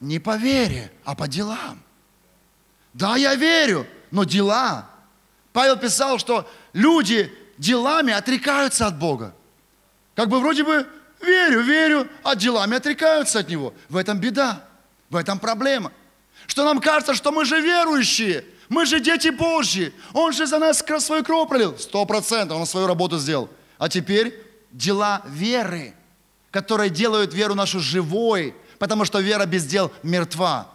Не по вере, а по делам. Да, я верю, но дела. Павел писал, что люди делами отрекаются от Бога. Как бы вроде бы верю, верю, а делами отрекаются от Него. В этом беда, в этом проблема. Что нам кажется, что мы же верующие, мы же дети Божьи. Он же за нас свою кровь пролил. 100% Он свою работу сделал. А теперь дела веры, которые делают веру нашу живой, потому что вера без дел мертва.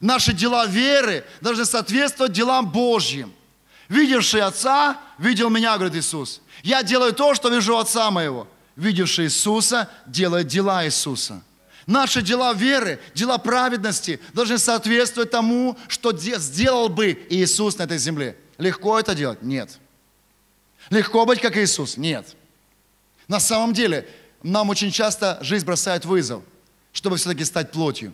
Наши дела веры должны соответствовать делам Божьим. Видевший Отца, видел Меня, говорит Иисус. Я делаю то, что вижу Отца Моего. Видевший Иисуса, делает дела Иисуса. Наши дела веры, дела праведности должны соответствовать тому, что сделал бы Иисус на этой земле. Легко это делать? Нет. Легко быть, как Иисус? Нет. На самом деле, нам очень часто жизнь бросает вызов, чтобы все-таки стать плотью.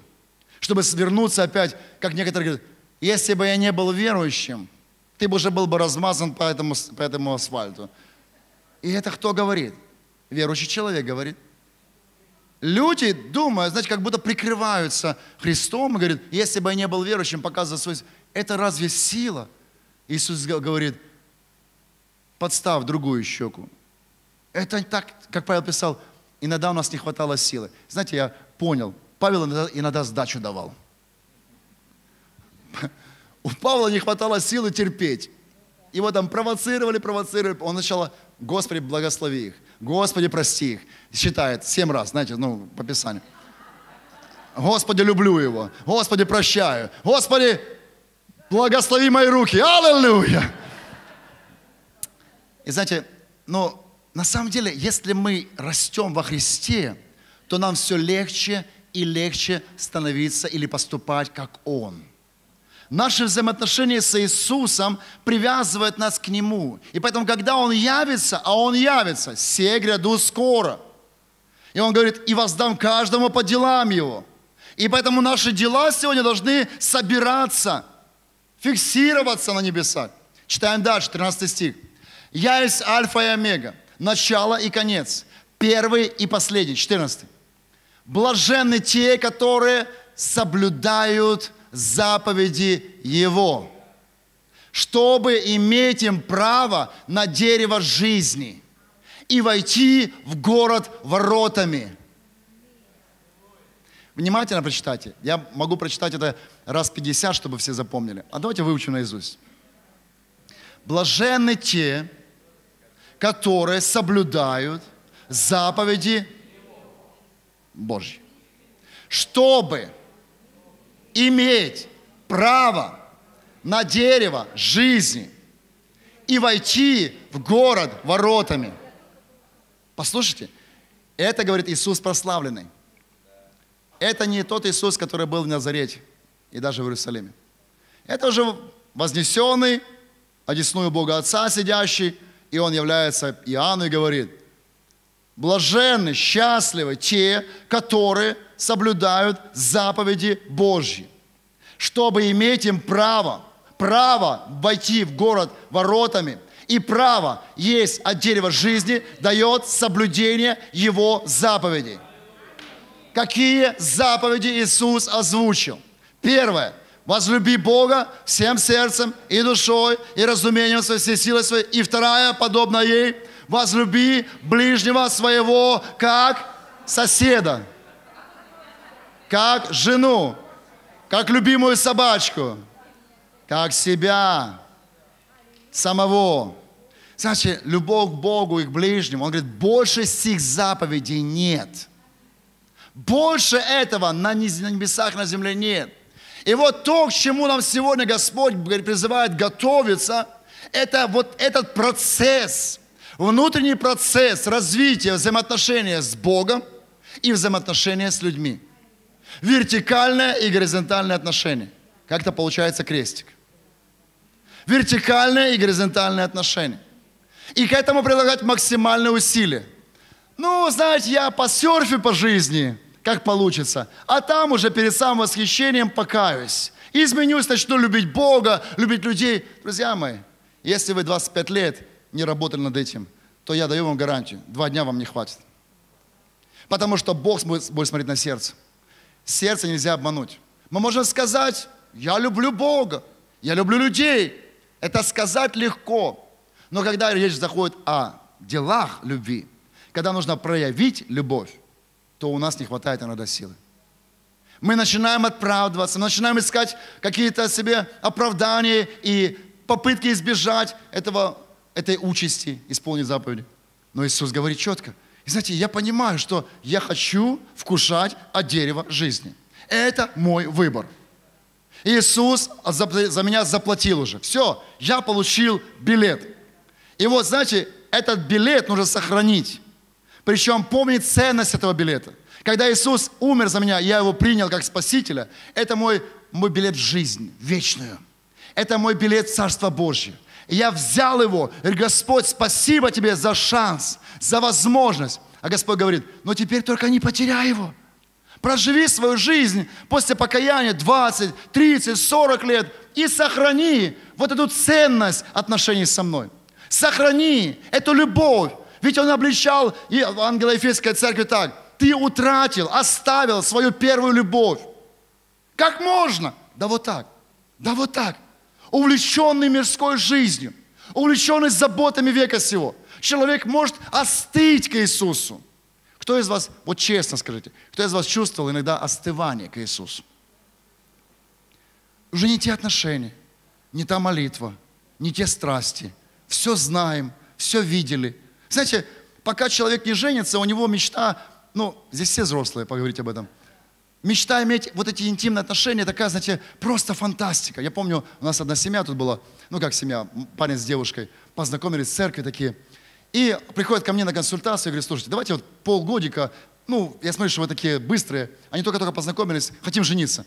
Чтобы свернуться опять, как некоторые говорят: если бы я не был верующим, ты бы уже был бы размазан по этому асфальту. И это кто говорит? Верующий человек говорит. Люди думают, знаете, как будто прикрываются Христом и говорят: если бы я не был верующим, показывает свою силу. Это разве сила? Иисус говорит: подставь другую щеку. Это так, как Павел писал, иногда у нас не хватало силы. Знаете, я понял, Павел иногда сдачу давал. У Павла не хватало силы терпеть. Его там провоцировали. Он сначала: Господи, благослови их. Господи, прости их. Считает 7 раз, знаете, ну, по Писанию. Господи, люблю его. Господи, прощаю. Господи, благослови мои руки. Аллилуйя! И знаете, ну, на самом деле, если мы растем во Христе, то нам все легче и легче становиться или поступать, как Он. Наши взаимоотношения с Иисусом привязывают нас к Нему. И поэтому, когда Он явится, а Он явится, «Се гряду скоро». И Он говорит: «И воздам каждому по делам его». И поэтому наши дела сегодня должны собираться, фиксироваться на небесах. Читаем дальше, 13 стих. «Я есть Альфа и Омега, начало и конец, первый и последний». 14. «Блаженны те, которые соблюдают заповеди Его, чтобы иметь им право на дерево жизни и войти в город воротами». Внимательно прочитайте. Я могу прочитать это раз 50, чтобы все запомнили. А давайте выучим наизусть. «Блаженны те, которые соблюдают заповеди Божьи, чтобы иметь право на дерево жизни и войти в город воротами». Послушайте, Это, говорит, Иисус прославленный. Это не тот Иисус, который был в Назарете и даже в Иерусалиме. Это уже вознесенный, одесную Бога Отца сидящий, и он является Иоанну и говорит: блаженны, счастливы те, которые соблюдают заповеди Божьи, чтобы иметь им право войти в город воротами, и право есть от дерева жизни дает соблюдение его заповедей. Какие заповеди Иисус озвучил? Первое. Возлюби Бога всем сердцем и душой, и разумением своей, всей силой своей. И вторая, подобно ей, возлюби ближнего своего как соседа, как жену, как любимую собачку, как себя самого. Значит, любовь к Богу и к ближнему. Он говорит, больше сих заповедей нет. Больше этого на небесах, на земле нет. И вот то, к чему нам сегодня Господь призывает готовиться, это вот этот процесс, внутренний процесс развития взаимоотношения с Богом и взаимоотношения с людьми. Вертикальное и горизонтальное отношение. Как это получается крестик. Вертикальное и горизонтальное отношение. И к этому прилагать максимальные усилия. Ну, знаете, я по серфе по жизни, как получится. А там уже перед самым восхищением покаюсь. Изменюсь, начну любить Бога, любить людей. Друзья мои, если вы 25 лет не работали над этим, то я даю вам гарантию, 2 дня вам не хватит. Потому что Бог будет смотреть на сердце. Сердце нельзя обмануть. Мы можем сказать, я люблю Бога, я люблю людей. Это сказать легко. Но когда речь заходит о делах любви, когда нужно проявить любовь, то у нас не хватает иногда силы. Мы начинаем оправдываться, мы начинаем искать какие-то себе оправдания и попытки избежать этой участи, исполнить заповеди. Но Иисус говорит четко. И знаете, я понимаю, что я хочу вкушать от дерева жизни. Это мой выбор. Иисус за меня заплатил уже. Все, я получил билет. И вот, знаете, этот билет нужно сохранить. Причем помнить ценность этого билета. Когда Иисус умер за меня, я его принял как Спасителя, это мой билет в жизнь вечную. Это мой билет в Царство Божье. И я взял его, и говорю, Господь, спасибо тебе за шанс, за возможность. А Господь говорит, но теперь только не потеряй его. Проживи свою жизнь после покаяния 20, 30, 40 лет и сохрани вот эту ценность отношений со мной. Сохрани эту любовь. Ведь он обличал и в Ангело-Ефесской церкви так. Ты утратил, оставил свою первую любовь. Как можно? Да вот так. Да вот так. Увлеченный мирской жизнью, увлеченный заботами века сего. Человек может остыть к Иисусу. Кто из вас, вот честно скажите, кто из вас чувствовал иногда остывание к Иисусу? Уже не те отношения, не та молитва, не те страсти. Все знаем, все видели. Знаете, пока человек не женится, у него мечта, ну, здесь все взрослые, поговорить об этом. Мечта иметь вот эти интимные отношения, такая, знаете, просто фантастика. Я помню, у нас одна семья тут была, ну, как семья, парень с девушкой, познакомились в церкви такие. И приходят ко мне на консультацию и говорят, слушайте, давайте вот полгодика, ну, я смотрю, что вы такие быстрые, они только-только познакомились, хотим жениться.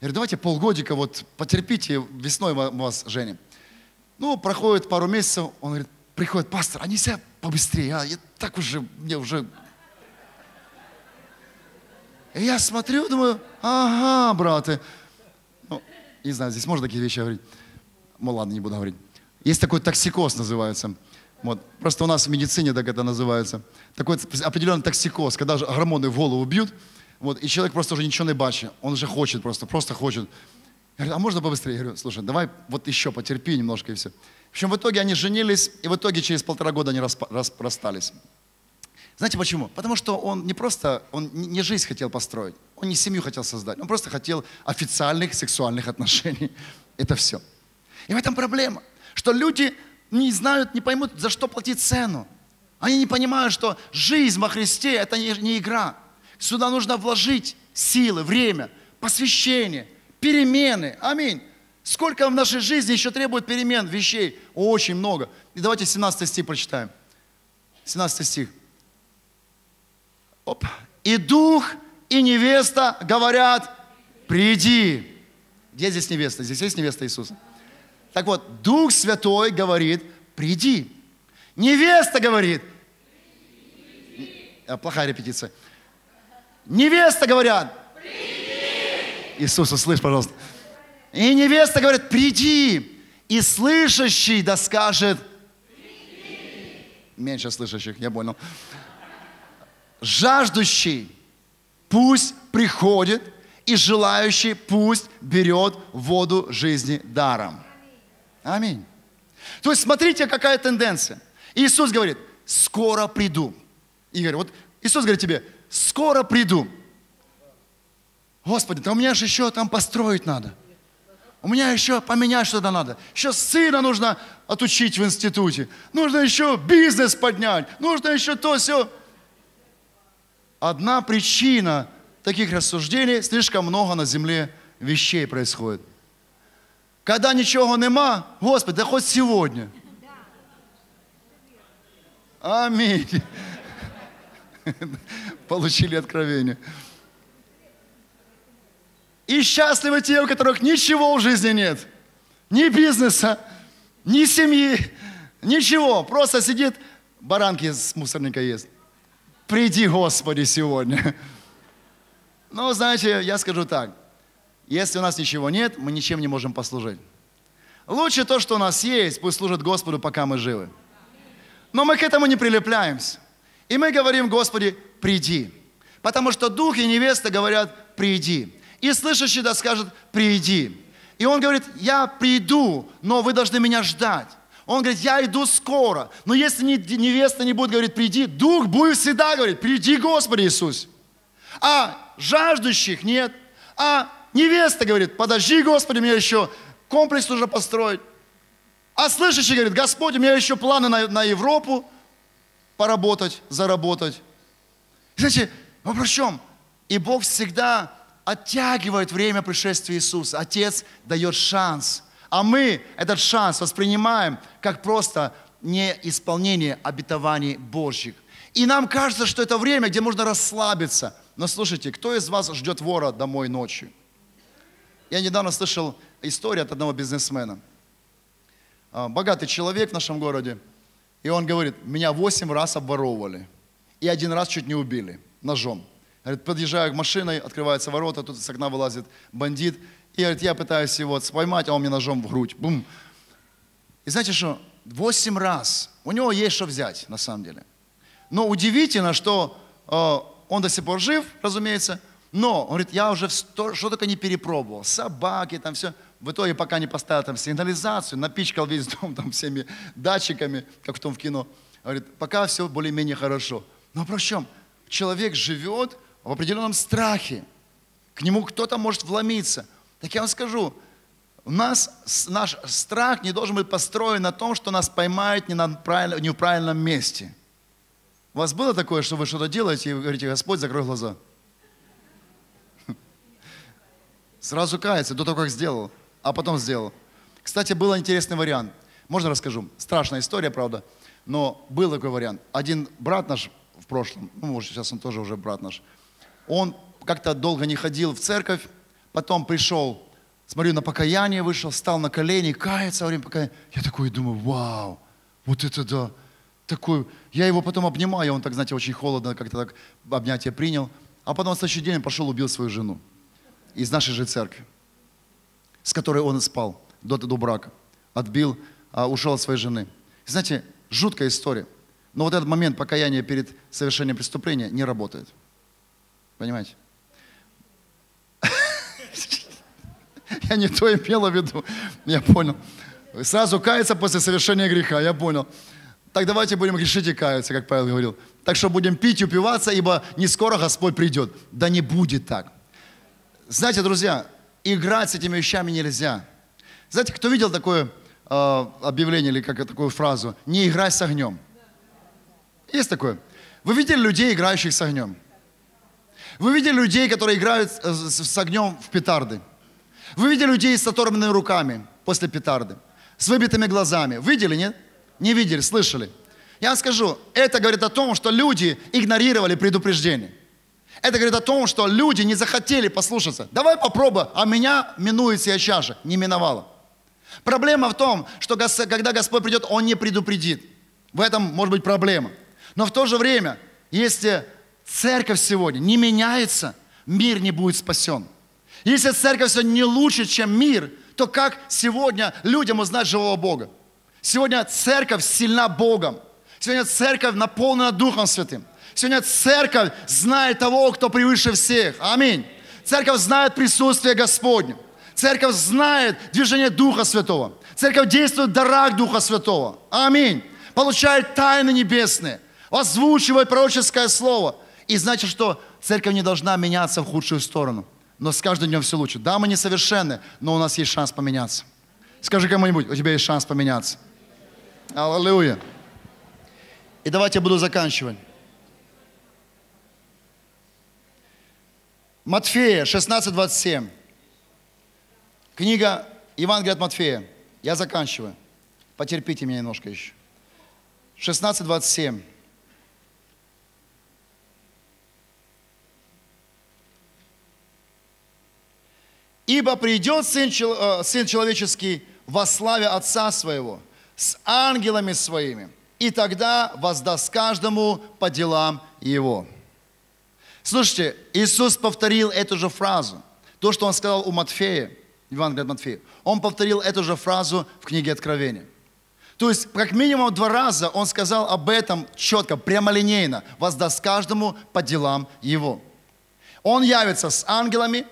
Я говорю, давайте полгодика вот потерпите, весной мы вас женим. Ну, проходит пару месяцев, он говорит, приходит пастор, а нельзя побыстрее, а я так уже, мне уже... И я смотрю, думаю, ага, браты. Ну, не знаю, здесь можно такие вещи говорить? Ну, ладно, не буду говорить. Есть такой токсикоз, называется. Вот. Просто у нас в медицине так это называется. Такой определенный токсикоз, когда же гормоны в голову бьют, вот, и человек просто уже ничего не бачит, он уже хочет просто хочет. Я говорю, а можно побыстрее? Я говорю, слушай, давай вот еще потерпи немножко и все. В общем, в итоге они женились, и в итоге через 1,5 года они расстались. Знаете почему? Потому что он не просто, он не жизнь хотел построить, он не семью хотел создать, он просто хотел официальных сексуальных отношений. Это все. И в этом проблема, что люди не знают, не поймут, за что платить цену. Они не понимают, что жизнь во Христе – это не игра. Сюда нужно вложить силы, время, посвящение, перемены. Аминь. Сколько в нашей жизни еще требует перемен, вещей? Очень много. И давайте 17 стих прочитаем. 17 стих. Оп. И дух, и невеста говорят, приди. Где здесь невеста? Здесь есть невеста Иисуса. Так вот, Дух Святой говорит, приди. Невеста говорит, приди. Плохая репетиция. Невеста говорят, приди. Иисус, услышь, пожалуйста. И невеста говорит, приди. И слышащий да скажет, приди. Меньше слышащих, я понял. Жаждущий пусть приходит, и желающий пусть берет воду жизни даром. Аминь. То есть смотрите, какая тенденция. Иисус говорит, скоро приду. Игорь, вот Иисус говорит тебе, скоро приду. Господи, да у меня же еще там построить надо. У меня еще поменять что-то надо. Еще сына нужно отучить в институте. Нужно еще бизнес поднять. Нужно еще то, все. Одна причина таких рассуждений, слишком много на земле вещей происходит. Когда ничего нема, Господи, да хоть сегодня. Аминь. Получили откровение. И счастливы те, у которых ничего в жизни нет. Ни бизнеса, ни семьи, ничего. Просто сидит, баранки с мусорника ест. Приди, Господи, сегодня. Ну, знаете, я скажу так. Если у нас ничего нет, мы ничем не можем послужить. Лучше то, что у нас есть, пусть служит Господу, пока мы живы. Но мы к этому не прилепляемся. И мы говорим, Господи, приди. Потому что дух и невеста говорят, приди. И слышащий да скажет, приди. И он говорит, я приду, но вы должны меня ждать. Он говорит, я иду скоро. Но если невеста не будет говорить, приди, дух будет всегда говорить, приди, Господи Иисус. А жаждущих нет, а невеста говорит, подожди, Господи, мне еще комплекс нужно построить. А слышащий говорит, Господи, у меня еще планы на Европу поработать, заработать. Знаете, мы прощем. И Бог всегда оттягивает время пришествия Иисуса. Отец дает шанс. А мы этот шанс воспринимаем как просто неисполнение обетований Божьих. И нам кажется, что это время, где можно расслабиться. Но слушайте, кто из вас ждет вора домой ночью? Я недавно слышал историю от одного бизнесмена. Богатый человек в нашем городе. И он говорит, меня 8 раз обворовывали. И 1 раз чуть не убили ножом. Говорит, подъезжаю к машине, открываются ворота, тут с окна вылазит бандит. И говорит, я пытаюсь его поймать, а он мне ножом в грудь. Бум. И знаете что? 8 раз. У него есть что взять, на самом деле. Но удивительно, что он до сих пор жив, разумеется. Но, он говорит, я уже что только не перепробовал. Собаки, там все. В итоге, пока не поставил там сигнализацию, напичкал весь дом там всеми датчиками, как в том в кино. Говорит, пока все более-менее хорошо. Но причем, человек живет в определенном страхе. К нему кто-то может вломиться. Так я вам скажу, наш страх не должен быть построен на том, что нас поймают не в правильном месте. У вас было такое, что вы что-то делаете, и вы говорите, Господь, закрой глаза. Сразу кается, до того, как сделал, а потом сделал. Кстати, был интересный вариант. Можно расскажу? Страшная история, правда, но был такой вариант. Один брат наш в прошлом, ну, может, сейчас он тоже уже брат наш, он как-то долго не ходил в церковь, потом пришел, смотрю, на покаяние вышел, встал на колени, кается во время покаяния. Я такой думаю, вау, вот это да, такой. Я его потом обнимаю, он так, знаете, очень холодно как-то так обнятие принял. А потом в следующий день пошел, убил свою жену. Из нашей же церкви, с которой он спал до брака. Отбил, ушел от своей жены. Знаете, жуткая история. Но вот этот момент покаяния перед совершением преступления не работает. Понимаете? Я не то имел в виду. Я понял. Сразу каяться после совершения греха. Я понял. Так давайте будем грешить и каяться, как Павел говорил. Так что будем пить и упиваться, ибо не скоро Господь придет. Да не будет так. Знаете, друзья, играть с этими вещами нельзя. Знаете, кто видел такое объявление или как такую фразу? Не играй с огнем. Есть такое? Вы видели людей, играющих с огнем? Вы видели людей, которые играют с огнем в петарды? Вы видели людей с оторванными руками после петарды? С выбитыми глазами? Видели, нет? Не видели, слышали? Я вам скажу, это говорит о том, что люди игнорировали предупреждение. Это говорит о том, что люди не захотели послушаться. Давай попробуй, а меня минует сия чаша. Не миновала. Проблема в том, что когда Господь придет, Он не предупредит. В этом может быть проблема. Но в то же время, если церковь сегодня не меняется, мир не будет спасен. Если церковь сегодня не лучше, чем мир, то как сегодня людям узнать живого Бога? Сегодня церковь сильна Богом. Сегодня церковь наполнена Духом Святым. Сегодня церковь знает того, кто превыше всех. Аминь. Церковь знает присутствие Господне. Церковь знает движение Духа Святого. Церковь действует в дарах Духа Святого. Аминь. Получает тайны небесные. Озвучивает пророческое слово. И значит, что церковь не должна меняться в худшую сторону. Но с каждым днем все лучше. Да, мы несовершенны, но у нас есть шанс поменяться. Скажи кому-нибудь, у тебя есть шанс поменяться. Аллилуйя. И давайте я буду заканчивать. Матфея 16:27. Книга Евангелия от Матфея. Я заканчиваю. Потерпите меня немножко еще. 16:27. «Ибо придет Сын Человеческий во славе Отца Своего, с ангелами Своими, и тогда воздаст каждому по делам Его». Слушайте, Иисус повторил эту же фразу. То, что Он сказал у Матфея, Евангелие от Матфея, Он повторил эту же фразу в книге Откровения. То есть, как минимум 2 раза Он сказал об этом четко, прямолинейно. «Воздаст каждому по делам Его». Он явится с ангелами,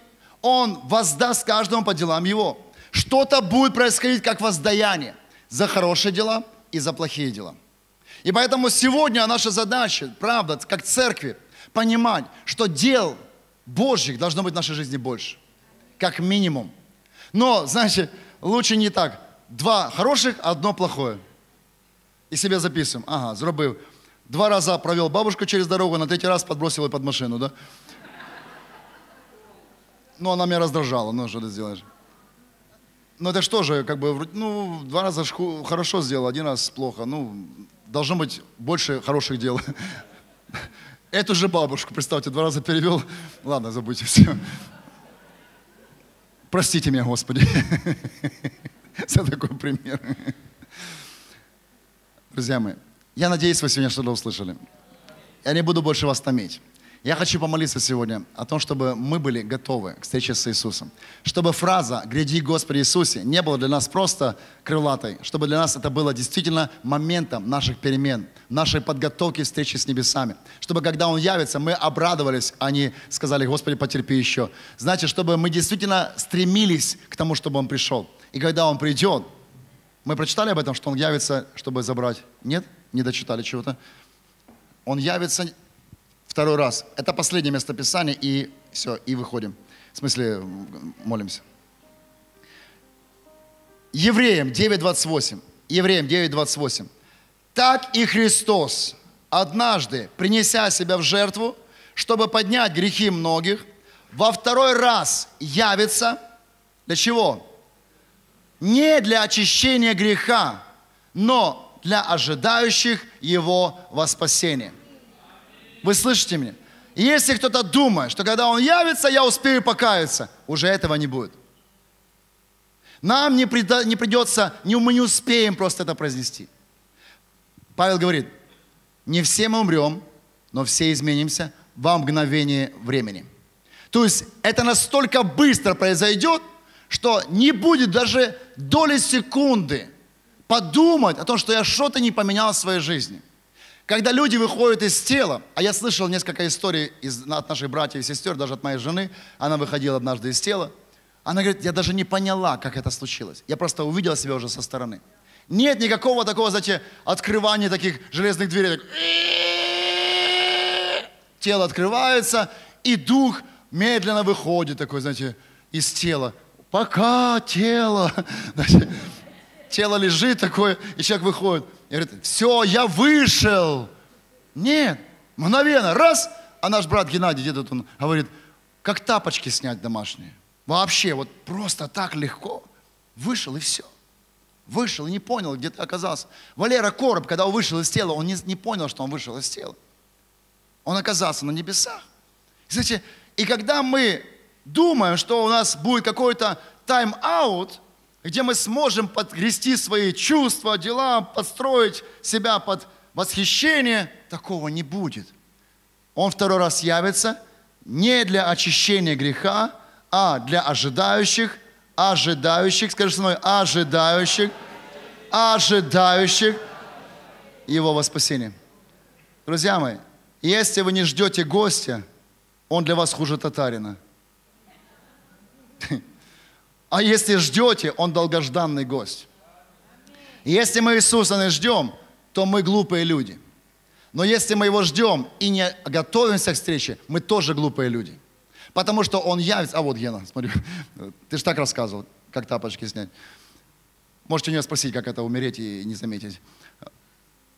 Он воздаст каждому по делам его. Что-то будет происходить, как воздаяние за хорошие дела и за плохие дела. И поэтому сегодня наша задача, правда, как церкви, понимать, что дел Божьих должно быть в нашей жизни больше. Как минимум. Но, знаете, лучше не так. 2 хороших, 1 плохое. И себе записываем. Ага, зробив. 2 раза провел бабушку через дорогу, на 3-й раз подбросил ее под машину, да? Ну, она меня раздражала, ну, что ты сделаешь? Ну, это что же, как бы, ну, 2 раза хорошо сделал, 1 раз плохо. Ну, должно быть больше хороших дел. Эту же бабушку, представьте, 2 раза перевел. Ладно, забудьте все. Простите меня, Господи, за такой пример. Друзья мои, я надеюсь, вы сегодня что-то услышали. Я не буду больше вас томить. Я хочу помолиться сегодня о том, чтобы мы были готовы к встрече с Иисусом. Чтобы фраза «Гряди, Господи Иисусе» не была для нас просто крылатой, чтобы для нас это было действительно моментом наших перемен, нашей подготовки встречи с небесами. Чтобы когда Он явится, мы обрадовались, а не сказали «Господи, потерпи еще». Значит, чтобы мы действительно стремились к тому, чтобы Он пришел. И когда Он придет, мы прочитали об этом, что Он явится, чтобы забрать? Нет? Не дочитали чего-то? Он явится... 2-й раз. Это последнее место Писания, и все, и выходим. В смысле, молимся. Евреям 9:28. Евреям 9:28. «Так и Христос, однажды, принеся себя в жертву, чтобы поднять грехи многих, во 2-й раз явится». Для чего? «Не для очищения греха, но для ожидающих Его во спасение». Вы слышите меня? Если кто-то думает, что когда Он явится, я успею покаяться, уже этого не будет. Нам мы не успеем просто это произнести. Павел говорит, не все мы умрем, но все изменимся во мгновение времени. То есть это настолько быстро произойдет, что не будет даже доли секунды подумать о том, что я что-то не поменял в своей жизни. Когда люди выходят из тела, а я слышал несколько историй от наших братьев и сестер, даже от моей жены, она выходила однажды из тела, она говорит, я даже не поняла, как это случилось, я просто увидела себя уже со стороны. Нет никакого такого, знаете, открывания таких железных дверей, так... тело открывается, и дух медленно выходит такой, знаете, из тела. Пока тело, знаете, тело лежит такое, и человек выходит. И говорит, все, я вышел. Нет, мгновенно, раз. А наш брат Геннадий, где-то он говорит, как тапочки снять домашние. Вообще, вот просто так легко. Вышел и все. Вышел и не понял, где ты оказался. Валера Короб, когда он вышел из тела, он не понял, что он вышел из тела. Он оказался на небесах. Знаете, и когда мы думаем, что у нас будет какой-то тайм-аут, где мы сможем подгрести свои чувства, дела, подстроить себя под восхищение, такого не будет. Он второй раз явится не для очищения греха, а для ожидающих, скажи со мной, ожидающих его во спасение. Друзья мои, если вы не ждете гостя, он для вас хуже татарина. А если ждете, он долгожданный гость. Если мы Иисуса не ждем, то мы глупые люди. Но если мы Его ждем и не готовимся к встрече, мы тоже глупые люди. Потому что Он явится... А вот, Гена, смотри, ты же так рассказывал, как тапочки снять. Можете у нее спросить, как это умереть и не заметить.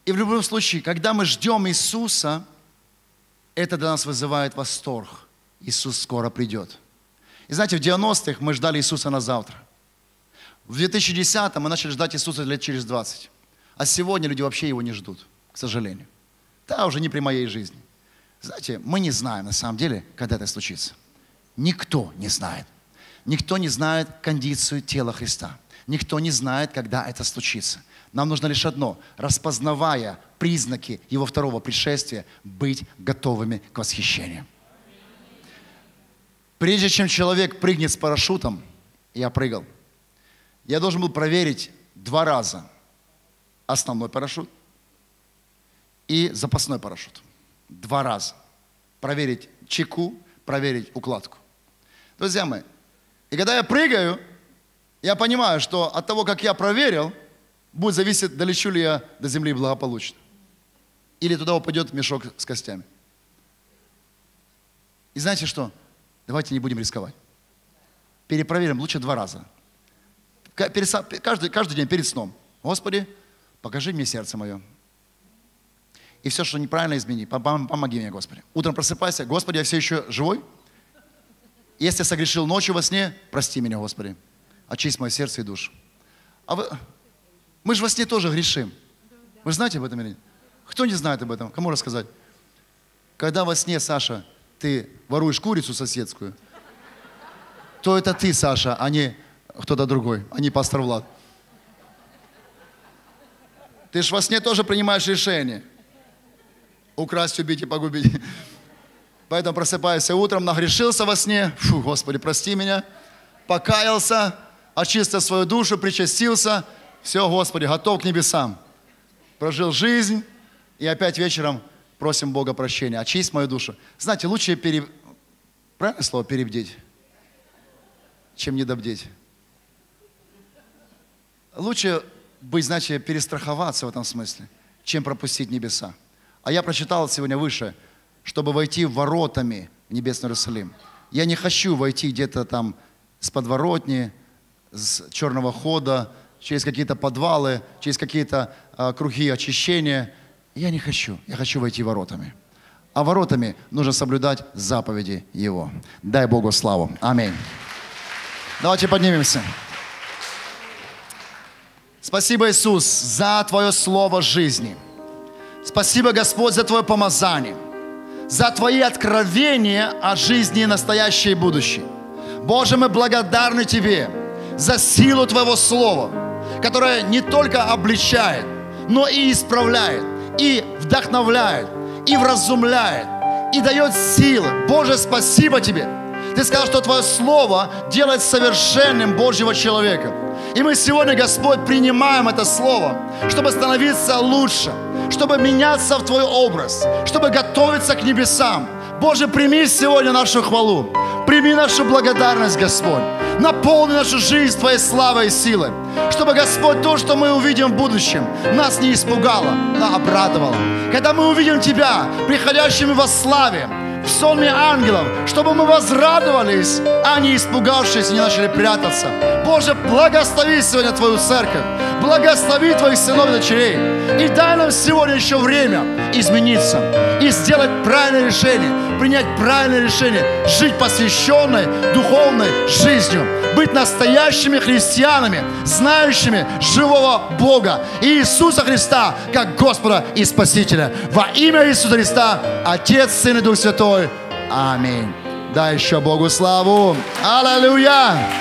И в любом случае, когда мы ждем Иисуса, это для нас вызывает восторг. Иисус скоро придет. И знаете, в 90-х мы ждали Иисуса на завтра. В 2010-м мы начали ждать Иисуса лет через 20. А сегодня люди вообще Его не ждут, к сожалению. Да, уже не при моей жизни. Знаете, мы не знаем на самом деле, когда это случится. Никто не знает. Никто не знает кондицию тела Христа. Никто не знает, когда это случится. Нам нужно лишь одно. Распознавая признаки Его второго пришествия, быть готовыми к восхищению. Прежде чем человек прыгнет с парашютом, я прыгал, я должен был проверить 2 раза основной парашют и запасной парашют. 2 раза. Проверить чеку, проверить укладку. Друзья мои, и когда я прыгаю, я понимаю, что от того, как я проверил, будет зависеть, долечу ли я до земли благополучно. Или туда упадет мешок с костями. И знаете что? Давайте не будем рисковать. Перепроверим лучше 2 раза. Каждый день перед сном. Господи, покажи мне сердце мое. И все, что неправильно, измени. Помоги мне, Господи. Утром просыпайся. Господи, я все еще живой? Если я согрешил ночью во сне, прости меня, Господи. Очисть мое сердце и душу. А вы... Мы же во сне тоже грешим. Вы знаете об этом или нет? Кто не знает об этом? Кому рассказать? Когда во сне, Саша, ты воруешь курицу соседскую, то это ты, Саша, а не кто-то другой, а не пастор Влад. Ты же во сне тоже принимаешь решение. Украсть, убить и погубить. Поэтому просыпаешься утром, нагрешился во сне. Фу, Господи, прости меня. Покаялся, очистил свою душу, причастился. Все, Господи, готов к небесам. Прожил жизнь. И опять вечером просим Бога прощения. Очисть мою душу. Знаете, лучше правильное слово перебдеть, чем недобдеть. Лучше быть, знаете, перестраховаться в этом смысле, чем пропустить небеса. А я прочитал сегодня выше, чтобы войти воротами в небесный Иерусалим. Я не хочу войти где-то там с подворотни, с черного хода, через какие-то подвалы, через какие-то круги очищения. Я не хочу. Я хочу войти воротами. А воротами нужно соблюдать заповеди Его. Дай Богу славу. Аминь. Давайте поднимемся. Спасибо, Иисус, за Твое слово жизни. Спасибо, Господь, за Твое помазание, за Твои откровения о жизни настоящей и будущей. Боже, мы благодарны Тебе за силу Твоего слова, которое не только обличает, но и исправляет, и вдохновляет, и вразумляет, и дает силы. Боже, спасибо Тебе. Ты сказал, что Твое слово делает совершенным Божьего человека. И мы сегодня, Господь, принимаем это слово, чтобы становиться лучше, чтобы меняться в Твой образ, чтобы готовиться к небесам. Боже, прими сегодня нашу хвалу, прими нашу благодарность, Господь. Наполни нашу жизнь Твоей славой и силой, чтобы, Господь, то, что мы увидим в будущем, нас не испугало, а обрадовало. Когда мы увидим Тебя, приходящими во славе, в сонме ангелов, чтобы мы возрадовались, а не испугавшись и не начали прятаться. Боже, благослови сегодня Твою церковь, благослови Твоих сынов и дочерей, и дай нам сегодня еще время измениться и сделать правильное решение, принять правильное решение, жить посвященной духовной жизнью, быть настоящими христианами, знающими живого Бога и Иисуса Христа как Господа и Спасителя. Во имя Иисуса Христа, Отец, Сын и Дух Святой. Аминь. Дай еще Богу славу. Аллилуйя.